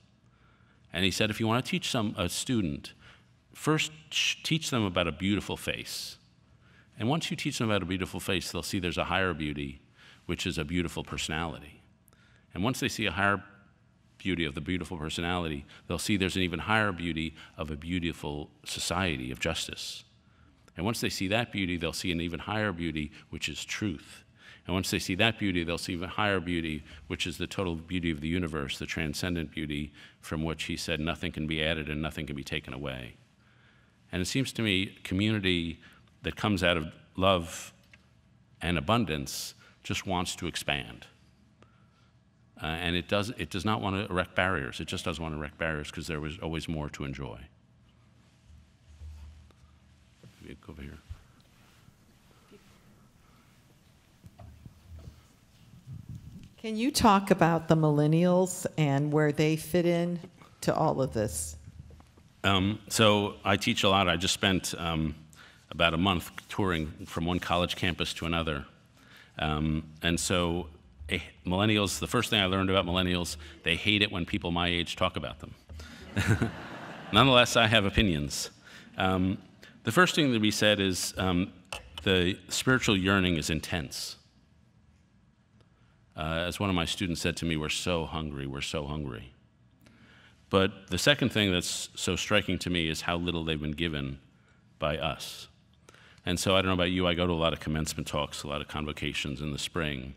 And he said, if you want to teach some, a student, first teach them about a beautiful face. And once you teach them about a beautiful face, they'll see there's a higher beauty, which is a beautiful personality. And once they see a higher beauty of the beautiful personality, they'll see there's an even higher beauty of a beautiful society of justice. And once they see that beauty, they'll see an even higher beauty, which is truth. And once they see that beauty, they'll see even higher beauty, which is the total beauty of the universe, the transcendent beauty from which he said nothing can be added and nothing can be taken away. And it seems to me community that comes out of love and abundance just wants to expand. Uh, and it does, it does not want to erect barriers. It just doesn't want to erect barriers because there was always more to enjoy. Go over here. Can you talk about the millennials and where they fit in to all of this? Um, so I teach a lot. I just spent um, about a month touring from one college campus to another. Um, and so eh, millennials, the first thing I learned about millennials, they hate it when people my age talk about them. Nonetheless, I have opinions. Um, the first thing to be said is um, the spiritual yearning is intense. Uh, as one of my students said to me, we're so hungry, we're so hungry. But the second thing that's so striking to me is how little they've been given by us. And so I don't know about you, I go to a lot of commencement talks, a lot of convocations in the spring.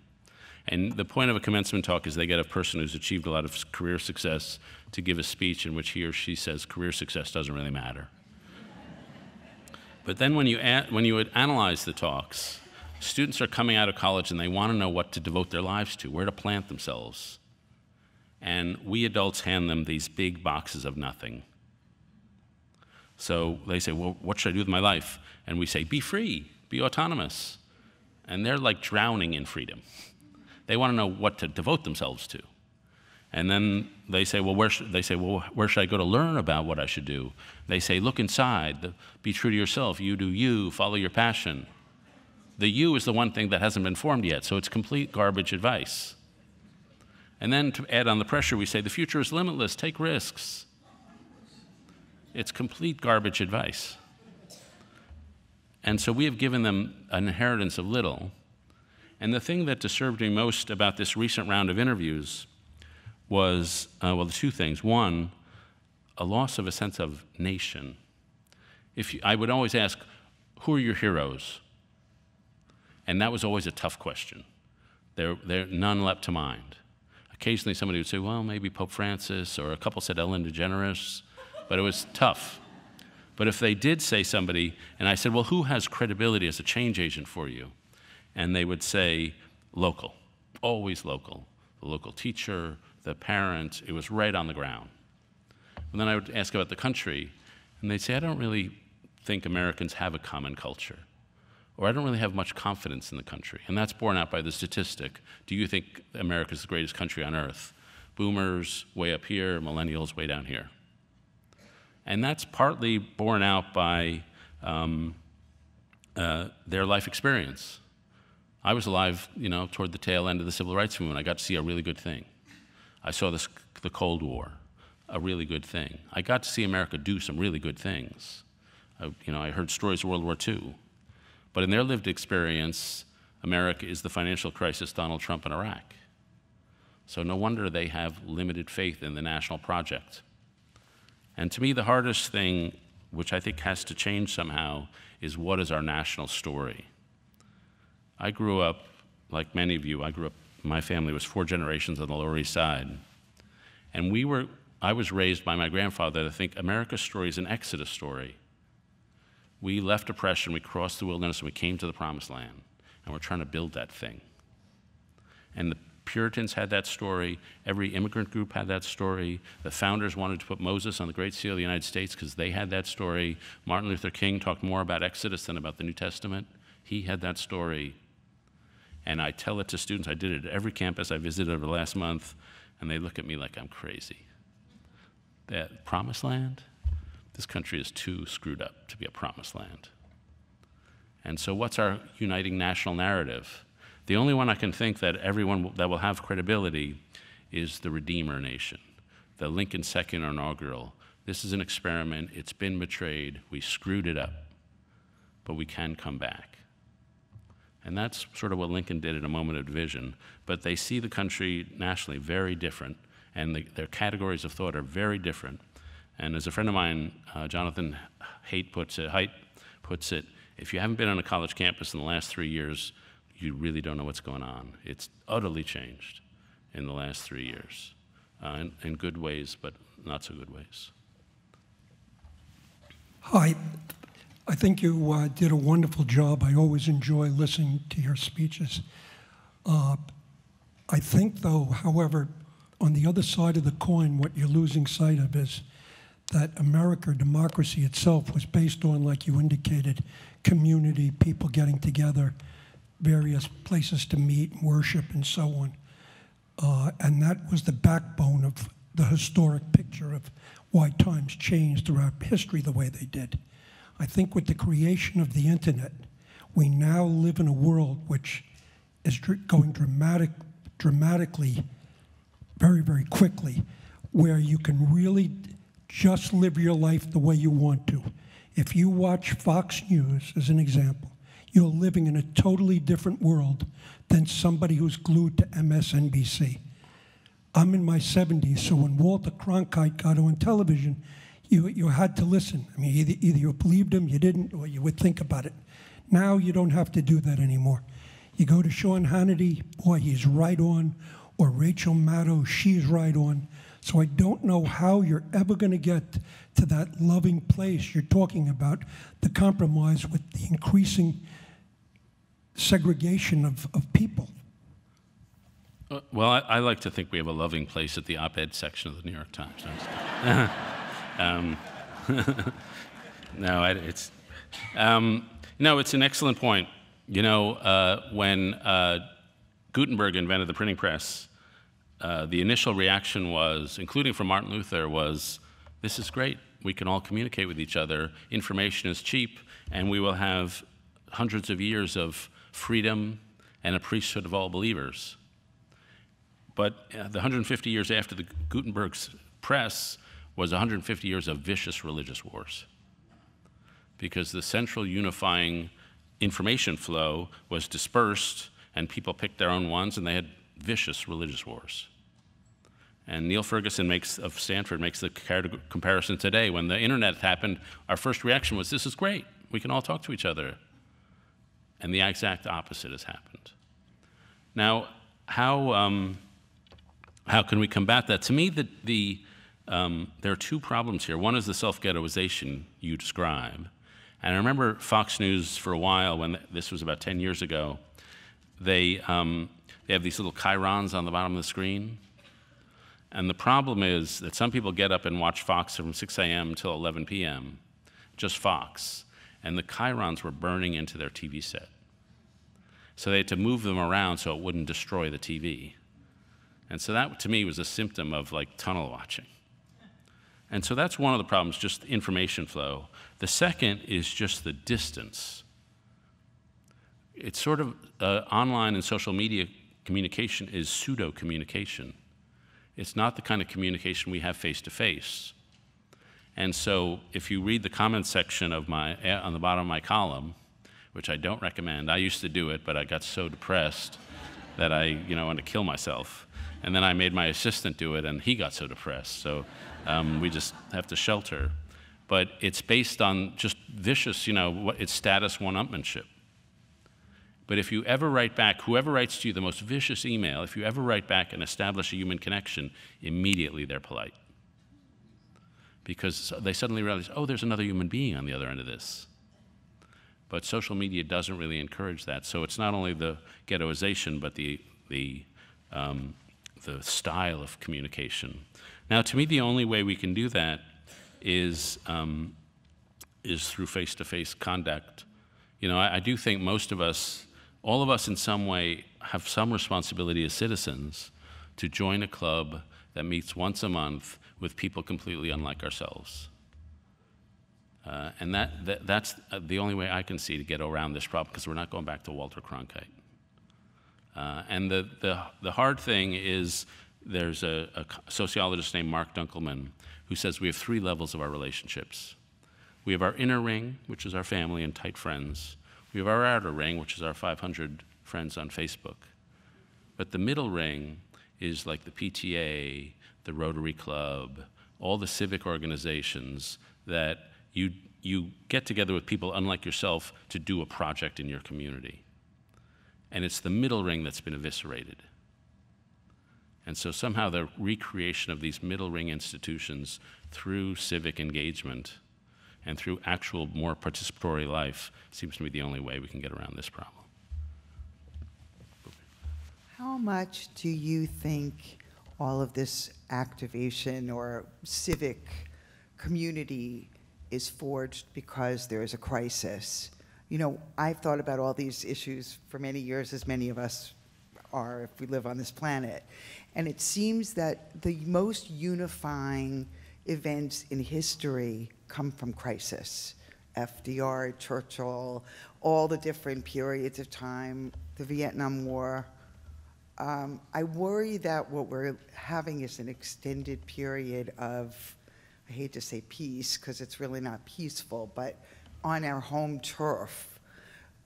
And the point of a commencement talk is they get a person who's achieved a lot of career success to give a speech in which he or she says career success doesn't really matter. But then when you, when you analyze the talks, students are coming out of college and they want to know what to devote their lives to, where to plant themselves. And we adults hand them these big boxes of nothing. So they say, well, what should I do with my life? And we say, be free, be autonomous. And they're like drowning in freedom. They want to know what to devote themselves to. And then they say, well, where should, they say, well, where should I go to learn about what I should do? They say, look inside, be true to yourself, you do you, follow your passion. The you is the one thing that hasn't been formed yet, so it's complete garbage advice. And then to add on the pressure, we say the future is limitless, take risks. It's complete garbage advice. And so we have given them an inheritance of little. And the thing that disturbed me most about this recent round of interviews was, uh, well, the two things. One, a loss of a sense of nation. If you, I would always ask, who are your heroes? And that was always a tough question. There, there, none leapt to mind. Occasionally somebody would say, well, maybe Pope Francis, or a couple said Ellen DeGeneres, but it was tough. But if they did say somebody, and I said, well, who has credibility as a change agent for you? And they would say local, always local. The local teacher, the parent, it was right on the ground. And then I would ask about the country, and they'd say, I don't really think Americans have a common culture. Or I don't really have much confidence in the country. And that's borne out by the statistic. Do you think America's the greatest country on earth? Boomers way up here, millennials way down here. And that's partly borne out by um, uh, their life experience. I was alive, you know, toward the tail end of the civil rights movement. I got to see a really good thing. I saw this, the Cold War, a really good thing. I got to see America do some really good things. I, you know, I heard stories of World War Two. But in their lived experience, America is the financial crisis, Donald Trump, and Iraq. So no wonder they have limited faith in the national project. And to me, the hardest thing, which I think has to change somehow, is what is our national story? I grew up, like many of you, I grew up, my family was four generations on the Lower East Side. And we were, I was raised by my grandfather to think America's story is an Exodus story. We left oppression, we crossed the wilderness, and we came to the Promised Land, and we're trying to build that thing. And the Puritans had that story, every immigrant group had that story, the founders wanted to put Moses on the Great Seal of the United States because they had that story. Martin Luther King talked more about Exodus than about the New Testament. He had that story. And I tell it to students, I did it at every campus I visited over the last month, and they look at me like I'm crazy. That Promised Land? This country is too screwed up to be a promised land. And so what's our uniting national narrative? The only one I can think that everyone will, that will have credibility is the Redeemer Nation, the Lincoln Second Inaugural. This is an experiment, it's been betrayed, we screwed it up, but we can come back. And that's sort of what Lincoln did at a moment of division, but they see the country nationally very different, and the, their categories of thought are very different. And as a friend of mine, uh, Jonathan Haidt puts it, Haidt puts it, if you haven't been on a college campus in the last three years, you really don't know what's going on. It's utterly changed in the last three years, uh, in, in good ways, but not so good ways. Hi. I think you uh, did a wonderful job. I always enjoy listening to your speeches. Uh, I think, though, however, on the other side of the coin, what you're losing sight of is that America, democracy itself, was based on, like you indicated, community, people getting together, various places to meet, worship, and so on. Uh, and that was the backbone of the historic picture of why times changed throughout history the way they did. I think with the creation of the internet, we now live in a world which is dr- going dramatic, dramatically, very, very quickly, where you can really just live your life the way you want to. If you watch Fox News, as an example, you're living in a totally different world than somebody who's glued to M S N B C. I'm in my seventies, so when Walter Cronkite got on television, you, you had to listen. I mean, either, either you believed him, you didn't, or you would think about it. Now you don't have to do that anymore. You go to Sean Hannity, boy, he's right on, or Rachel Maddow, she's right on. So I don't know how you're ever going to get to that loving place you're talking about, the compromise with the increasing segregation of, of people. Uh, well, I, I like to think we have a loving place at the op-ed section of the New York Times. um, no, I, it's, um, no, it's an excellent point. You know, uh, when uh, Gutenberg invented the printing press, Uh, the initial reaction was, including from Martin Luther, was, this is great. We can all communicate with each other. Information is cheap, and we will have hundreds of years of freedom and a priesthood of all believers. But uh, the one hundred fifty years after the Gutenberg's press was one hundred fifty years of vicious religious wars, because the central unifying information flow was dispersed, and people picked their own ones, and they had vicious religious wars. And Neil Ferguson makes, of Stanford makes the comparison today. When the internet happened, our first reaction was, this is great. We can all talk to each other. And the exact opposite has happened. Now, how, um, how can we combat that? To me, the, the, um, there are two problems here. One is the self-ghettoization you describe. And I remember Fox News for a while, when this was about ten years ago, they, um, They have these little chyrons on the bottom of the screen. And the problem is that some people get up and watch Fox from six A M till eleven P M, just Fox. And the chyrons were burning into their T V set. So they had to move them around so it wouldn't destroy the T V. And so that, to me, was a symptom of like tunnel watching. And so that's one of the problems, just the information flow. The second is just the distance. It's sort of uh, online and social media communication is pseudo-communication. It's not the kind of communication we have face-to-face. And so if you read the comment section of my, on the bottom of my column, which I don't recommend, I used to do it, but I got so depressed that I, you know, wanted to kill myself. And then I made my assistant do it, and he got so depressed. So um, we just have to shelter. But it's based on just vicious, you know, it's status one-upmanship. But if you ever write back, whoever writes to you the most vicious email, if you ever write back and establish a human connection, immediately they're polite. Because they suddenly realize, oh, there's another human being on the other end of this. But social media doesn't really encourage that. So it's not only the ghettoization, but the, the, um, the style of communication. Now, to me, the only way we can do that is, um, is through face-to-face conduct. You know, I, I do think most of us, all of us in some way have some responsibility as citizens to join a club that meets once a month with people completely unlike ourselves. Uh, and that, that, that's the only way I can see to get around this problem, because we're not going back to Walter Cronkite. Uh, and the, the, the hard thing is there's a, a sociologist named Mark Dunkelman who says we have three levels of our relationships. We have our inner ring, which is our family and tight friends. We have our outer ring, which is our five hundred friends on Facebook. But the middle ring is like the P T A, the Rotary Club, all the civic organizations that you, you get together with people unlike yourself to do a project in your community. And it's the middle ring that's been eviscerated. And so somehow the recreation of these middle ring institutions through civic engagement and through actual, more participatory life seems to be the only way we can get around this problem. How much do you think all of this activation or civic community is forged because there is a crisis? You know, I've thought about all these issues for many years, as many of us are if we live on this planet. And it seems that the most unifying events in history come from crisis. F D R, Churchill, all the different periods of time, the Vietnam War. Um, I worry that what we're having is an extended period of, I hate to say peace, because it's really not peaceful, but on our home turf,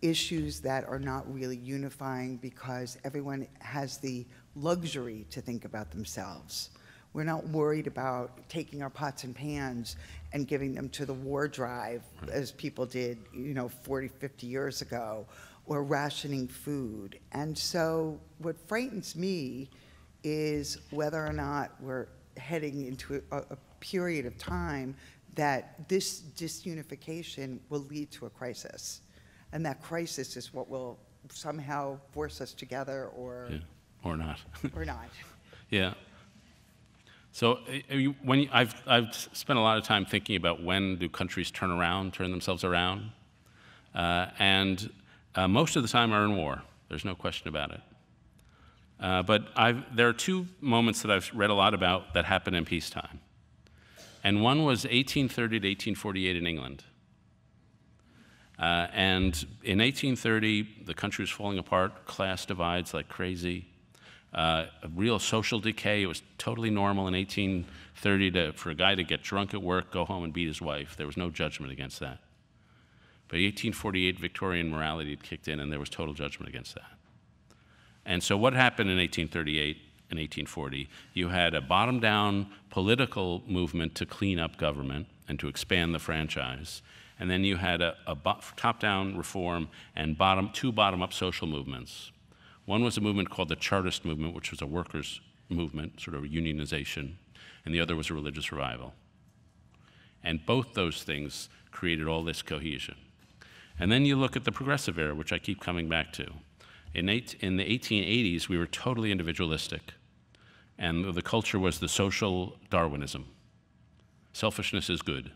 issues that are not really unifying because everyone has the luxury to think about themselves. We're not worried about taking our pots and pans and giving them to the war drive as people did, you know, forty, fifty years ago, or rationing food. And so what frightens me is whether or not we're heading into a, a period of time that this disunification will lead to a crisis. And that crisis is what will somehow force us together or... Yeah. Or not. Or not. Yeah. So when you, I've, I've spent a lot of time thinking about when do countries turn around, turn themselves around, uh, and uh, most of the time are in war. There's no question about it. Uh, but I've, there are two moments that I've read a lot about that happened in peacetime. And one was eighteen thirty to eighteen forty-eight in England. Uh, and in eighteen thirty, the country was falling apart, class divides like crazy. Uh, a real social decay. It was totally normal in eighteen thirty to, for a guy to get drunk at work, go home and beat his wife. There was no judgment against that. But eighteen forty-eight, Victorian morality had kicked in and there was total judgment against that. And so what happened in eighteen thirty-eight and eighteen forty? You had a bottom-down political movement to clean up government and to expand the franchise. And then you had a, a top-down reform and bottom, two bottom-up social movements. One was a movement called the Chartist movement, which was a workers' movement, sort of unionization, and the other was a religious revival. And both those things created all this cohesion. And then you look at the Progressive era, which I keep coming back to. In, eight, in the eighteen eighties, we were totally individualistic, and the culture was the social Darwinism. Selfishness is good.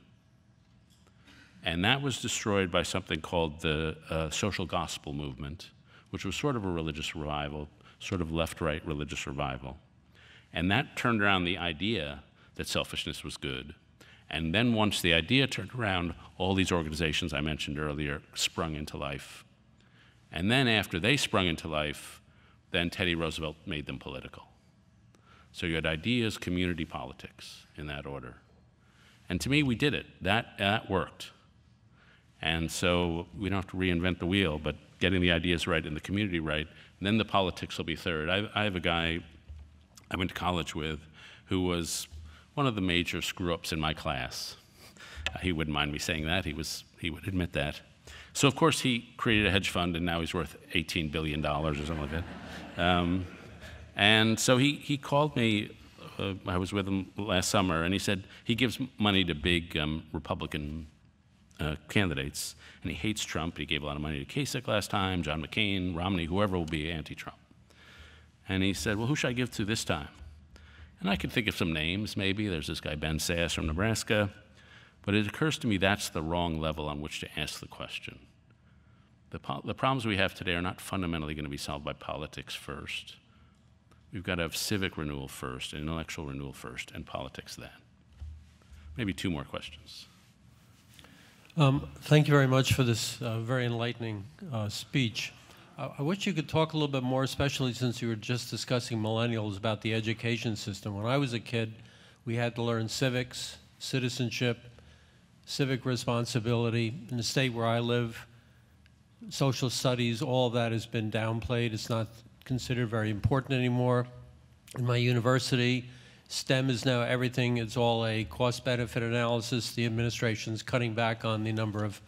And that was destroyed by something called the uh, social gospel movement, which was sort of a religious revival, sort of left-right religious revival. And that turned around the idea that selfishness was good. And then once the idea turned around, all these organizations I mentioned earlier sprung into life. And then after they sprung into life, then Teddy Roosevelt made them political. So you had ideas, community, politics in that order. And to me, we did it. That, that worked. And so we don't have to reinvent the wheel, but getting the ideas right and the community right, and then the politics will be third. I, I have a guy I went to college with who was one of the major screw-ups in my class. Uh, he wouldn't mind me saying that. He was, he would admit that. So of course he created a hedge fund and now he's worth eighteen billion dollars or something like that. Um, and so he, he called me, uh, I was with him last summer, and he said he gives money to big um, Republican Uh, candidates, and he hates Trump. He gave a lot of money to Kasich last time, John McCain, Romney, whoever will be anti-Trump. And he said, well, who should I give to this time? And I could think of some names, maybe. There's this guy Ben Sass from Nebraska. But it occurs to me that's the wrong level on which to ask the question. The, po the problems we have today are not fundamentally going to be solved by politics first. We've got to have civic renewal first, and intellectual renewal first, and politics then. Maybe two more questions. Um, thank you very much for this uh, very enlightening uh, speech. I, I wish you could talk a little bit more, especially since you were just discussing millennials, about the education system. When I was a kid, we had to learn civics, citizenship, civic responsibility. In the state where I live, social studies, all of that has been downplayed. It's not considered very important anymore. In my university, STEM is now everything. It's all a cost-benefit analysis. The administration's cutting back on the number of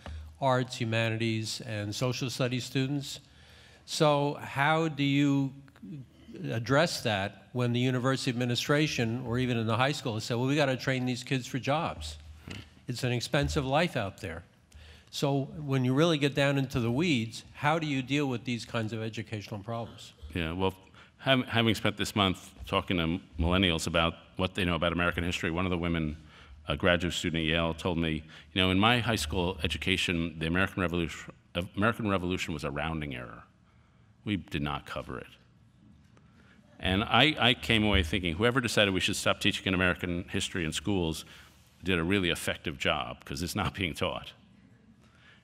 arts, humanities, and social studies students. So how do you address that when the university administration, or even in the high school, has said, well, we got to train these kids for jobs. It's an expensive life out there. So when you really get down into the weeds, how do you deal with these kinds of educational problems? Yeah, well, having spent this month talking to millennials about what they know about American history, one of the women, a graduate student at Yale, told me, you know, in my high school education, the American Revolution, American Revolution was a rounding error. We did not cover it. And I, I came away thinking, whoever decided we should stop teaching American history in schools did a really effective job, because it's not being taught.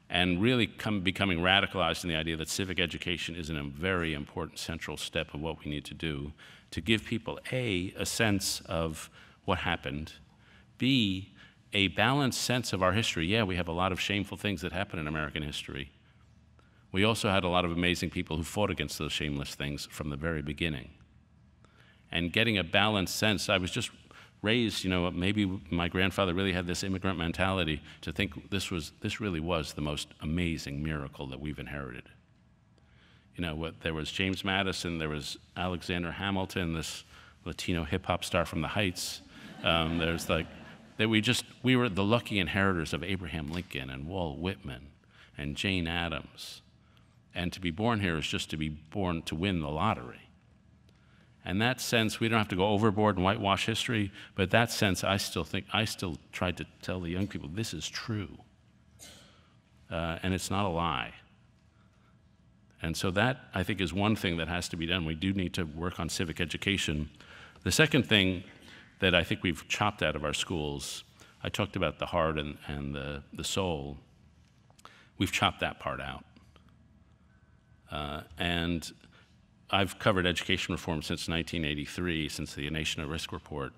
And really come, becoming radicalized in the idea that civic education is a very important central step of what we need to do to give people, A, a sense of what happened, B, a balanced sense of our history. Yeah, we have a lot of shameful things that happen in American history. We also had a lot of amazing people who fought against those shameless things from the very beginning. And getting a balanced sense, I was just raised, you know, maybe my grandfather really had this immigrant mentality to think this was, this really was the most amazing miracle that we've inherited. You know, what, there was James Madison, there was Alexander Hamilton, this Latino hip-hop star from the Heights. Um, there's like, that we just, we were the lucky inheritors of Abraham Lincoln and Walt Whitman and Jane Addams. And to be born here is just to be born to win the lottery. And that sense, we don't have to go overboard and whitewash history, but that sense, I still think, I still tried to tell the young people, this is true. Uh, and it's not a lie. And so that, I think, is one thing that has to be done. We do need to work on civic education. The second thing that I think we've chopped out of our schools, I talked about the heart and, and the, the soul. We've chopped that part out. Uh, and I've covered education reform since nineteen eighty-three, since the Nation at Risk report.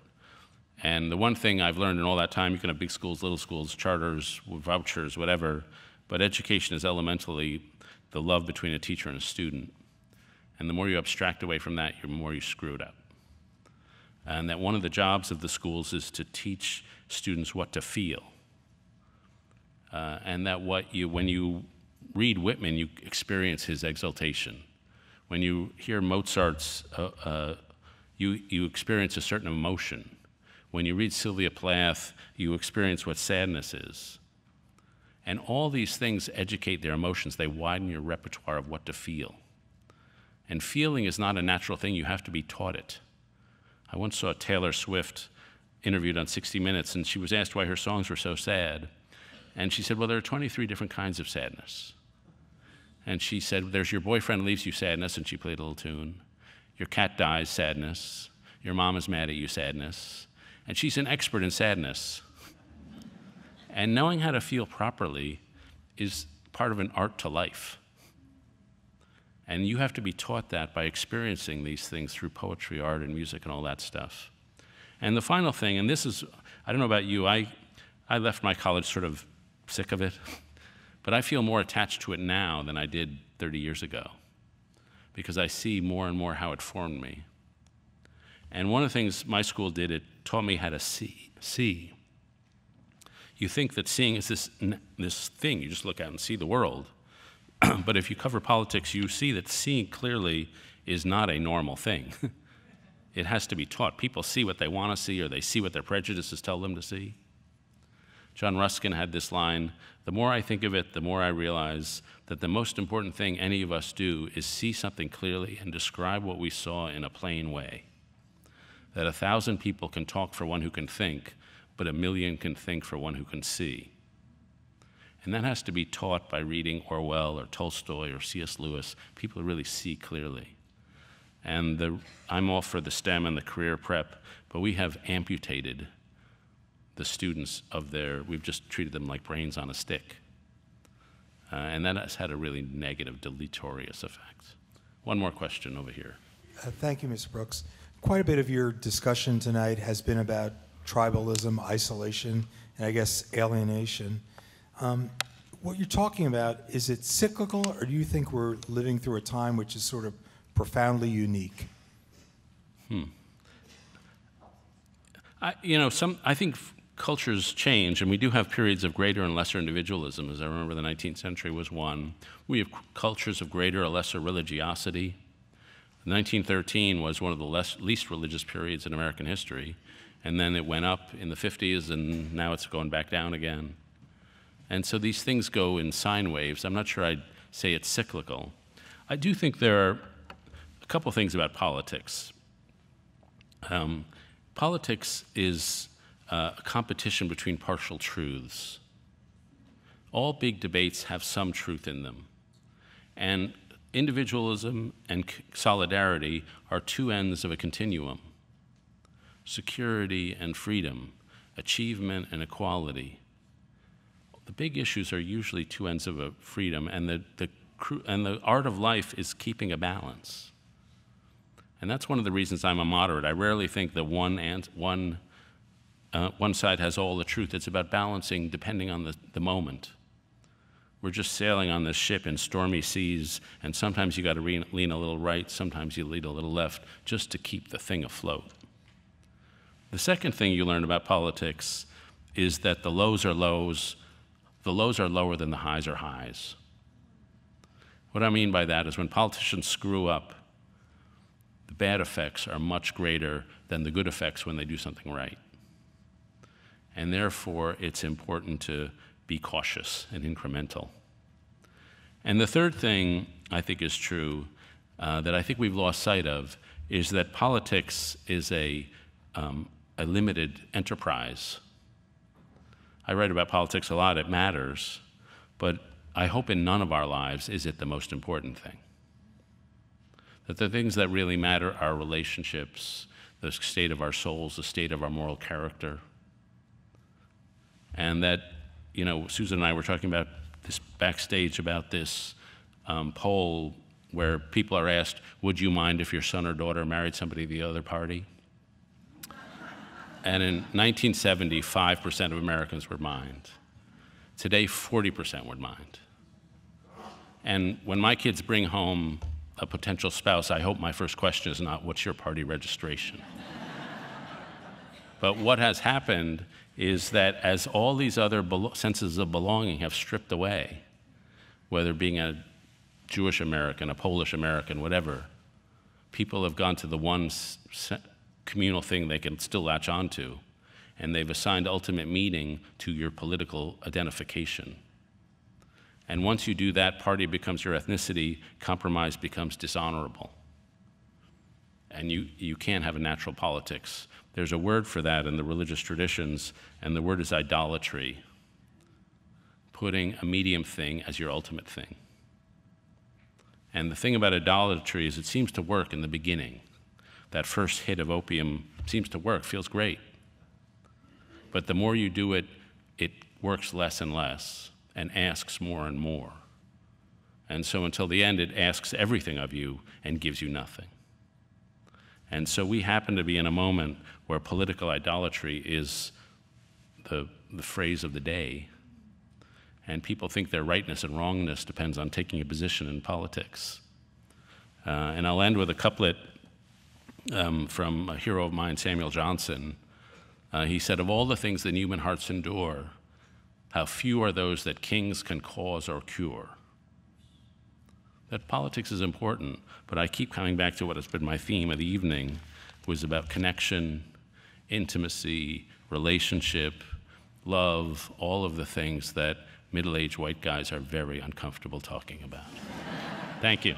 And the one thing I've learned in all that time, you can have big schools, little schools, charters, vouchers, whatever, but education is elementally the love between a teacher and a student. And the more you abstract away from that, the more you screw it up. And that one of the jobs of the schools is to teach students what to feel. Uh, and that what you, when you read Whitman, you experience his exaltation. When you hear Mozart's, uh, uh, you, you experience a certain emotion. When you read Sylvia Plath, you experience what sadness is. And all these things educate their emotions. They widen your repertoire of what to feel. And feeling is not a natural thing. You have to be taught it. I once saw Taylor Swift interviewed on sixty minutes, and she was asked why her songs were so sad. And she said, well, there are twenty-three different kinds of sadness. And she said, there's your boyfriend leaves you sadness, and she played a little tune. Your cat dies, sadness. Your mom is mad at you, sadness. And she's an expert in sadness. And knowing how to feel properly is part of an art to life. And you have to be taught that by experiencing these things through poetry, art, and music, and all that stuff. And the final thing, and this is, I don't know about you, I, I left my college sort of sick of it. But I feel more attached to it now than I did thirty years ago, because I see more and more how it formed me. And one of the things my school did, it taught me how to see. see. You think that seeing is this, this thing, you just look out and see the world. But if you cover politics, you see that seeing clearly is not a normal thing. It has to be taught. People see what they want to see, or they see what their prejudices tell them to see. John Ruskin had this line, the more I think of it, the more I realize that the most important thing any of us do is see something clearly and describe what we saw in a plain way. That a thousand people can talk for one who can think, but a million can think for one who can see. And that has to be taught by reading Orwell or Tolstoy or C S Lewis, people who really see clearly. And the, I'm all for the STEM and the career prep, but we have amputated the students of their, we've just treated them like brains on a stick. Uh, and that has had a really negative, deleterious effect. One more question over here. Uh, thank you, Miz Brooks. Quite a bit of your discussion tonight has been about tribalism, isolation, and I guess alienation. Um, what you're talking about, is it cyclical, or do you think we're living through a time which is sort of profoundly unique? Hmm. I, you know, some, I think cultures change, and we do have periods of greater and lesser individualism. As I remember, the nineteenth century was one. We have cultures of greater or lesser religiosity. nineteen thirteen was one of the less, least religious periods in American history, and then it went up in the fifties, and now it's going back down again. And so these things go in sine waves. I'm not sure I'd say it's cyclical. I do think there are couple things about politics. Um, politics is uh, a competition between partial truths. All big debates have some truth in them. And individualism and solidarity are two ends of a continuum. Security and freedom, achievement and equality. The big issues are usually two ends of a freedom, and the, the, and the art of life is keeping a balance. And that's one of the reasons I'm a moderate. I rarely think that one, and, one, uh, one side has all the truth. It's about balancing depending on the, the moment. We're just sailing on this ship in stormy seas, and sometimes you got to lean a little right, sometimes you lean a little left, just to keep the thing afloat. The second thing you learn about politics is that the lows are lows, the lows are lower than the highs are highs. What I mean by that is when politicians screw up, the bad effects are much greater than the good effects when they do something right. And therefore, it's important to be cautious and incremental. And the third thing I think is true, uh, that I think we've lost sight of, is that politics is a Um, a limited enterprise. I write about politics a lot, it matters, but I hope in none of our lives is it the most important thing. That the things that really matter are relationships, the state of our souls, the state of our moral character. And that, you know, Susan and I were talking about this backstage about this um, poll where people are asked, would you mind if your son or daughter married somebody of the other party? And in nineteen seventy, five percent of Americans were mind. Today, forty percent were mind. And when my kids bring home a potential spouse, I hope my first question is not, what's your party registration? But what has happened is that as all these other senses of belonging have stripped away, whether being a Jewish American, a Polish American, whatever, people have gone to the one communal thing they can still latch onto, and they've assigned ultimate meaning to your political identification. And once you do that, party becomes your ethnicity, compromise becomes dishonorable. And you, you can't have a natural politics. There's a word for that in the religious traditions, and the word is idolatry, putting a medium thing as your ultimate thing. And the thing about idolatry is it seems to work in the beginning. That first hit of opium seems to work, feels great. But the more you do it, it works less and less and asks more and more. And so until the end, it asks everything of you and gives you nothing. And so we happen to be in a moment where political idolatry is the, the phrase of the day. And people think their rightness and wrongness depends on taking a position in politics. Uh, and I'll end with a couplet Um, from a hero of mine, Samuel Johnson. Uh, he said, of all the things that human hearts endure, how few are those that kings can cause or cure. That politics is important, but I keep coming back to what has been my theme of the evening, was about connection, intimacy, relationship, love, all of the things that middle-aged white guys are very uncomfortable talking about. Thank you.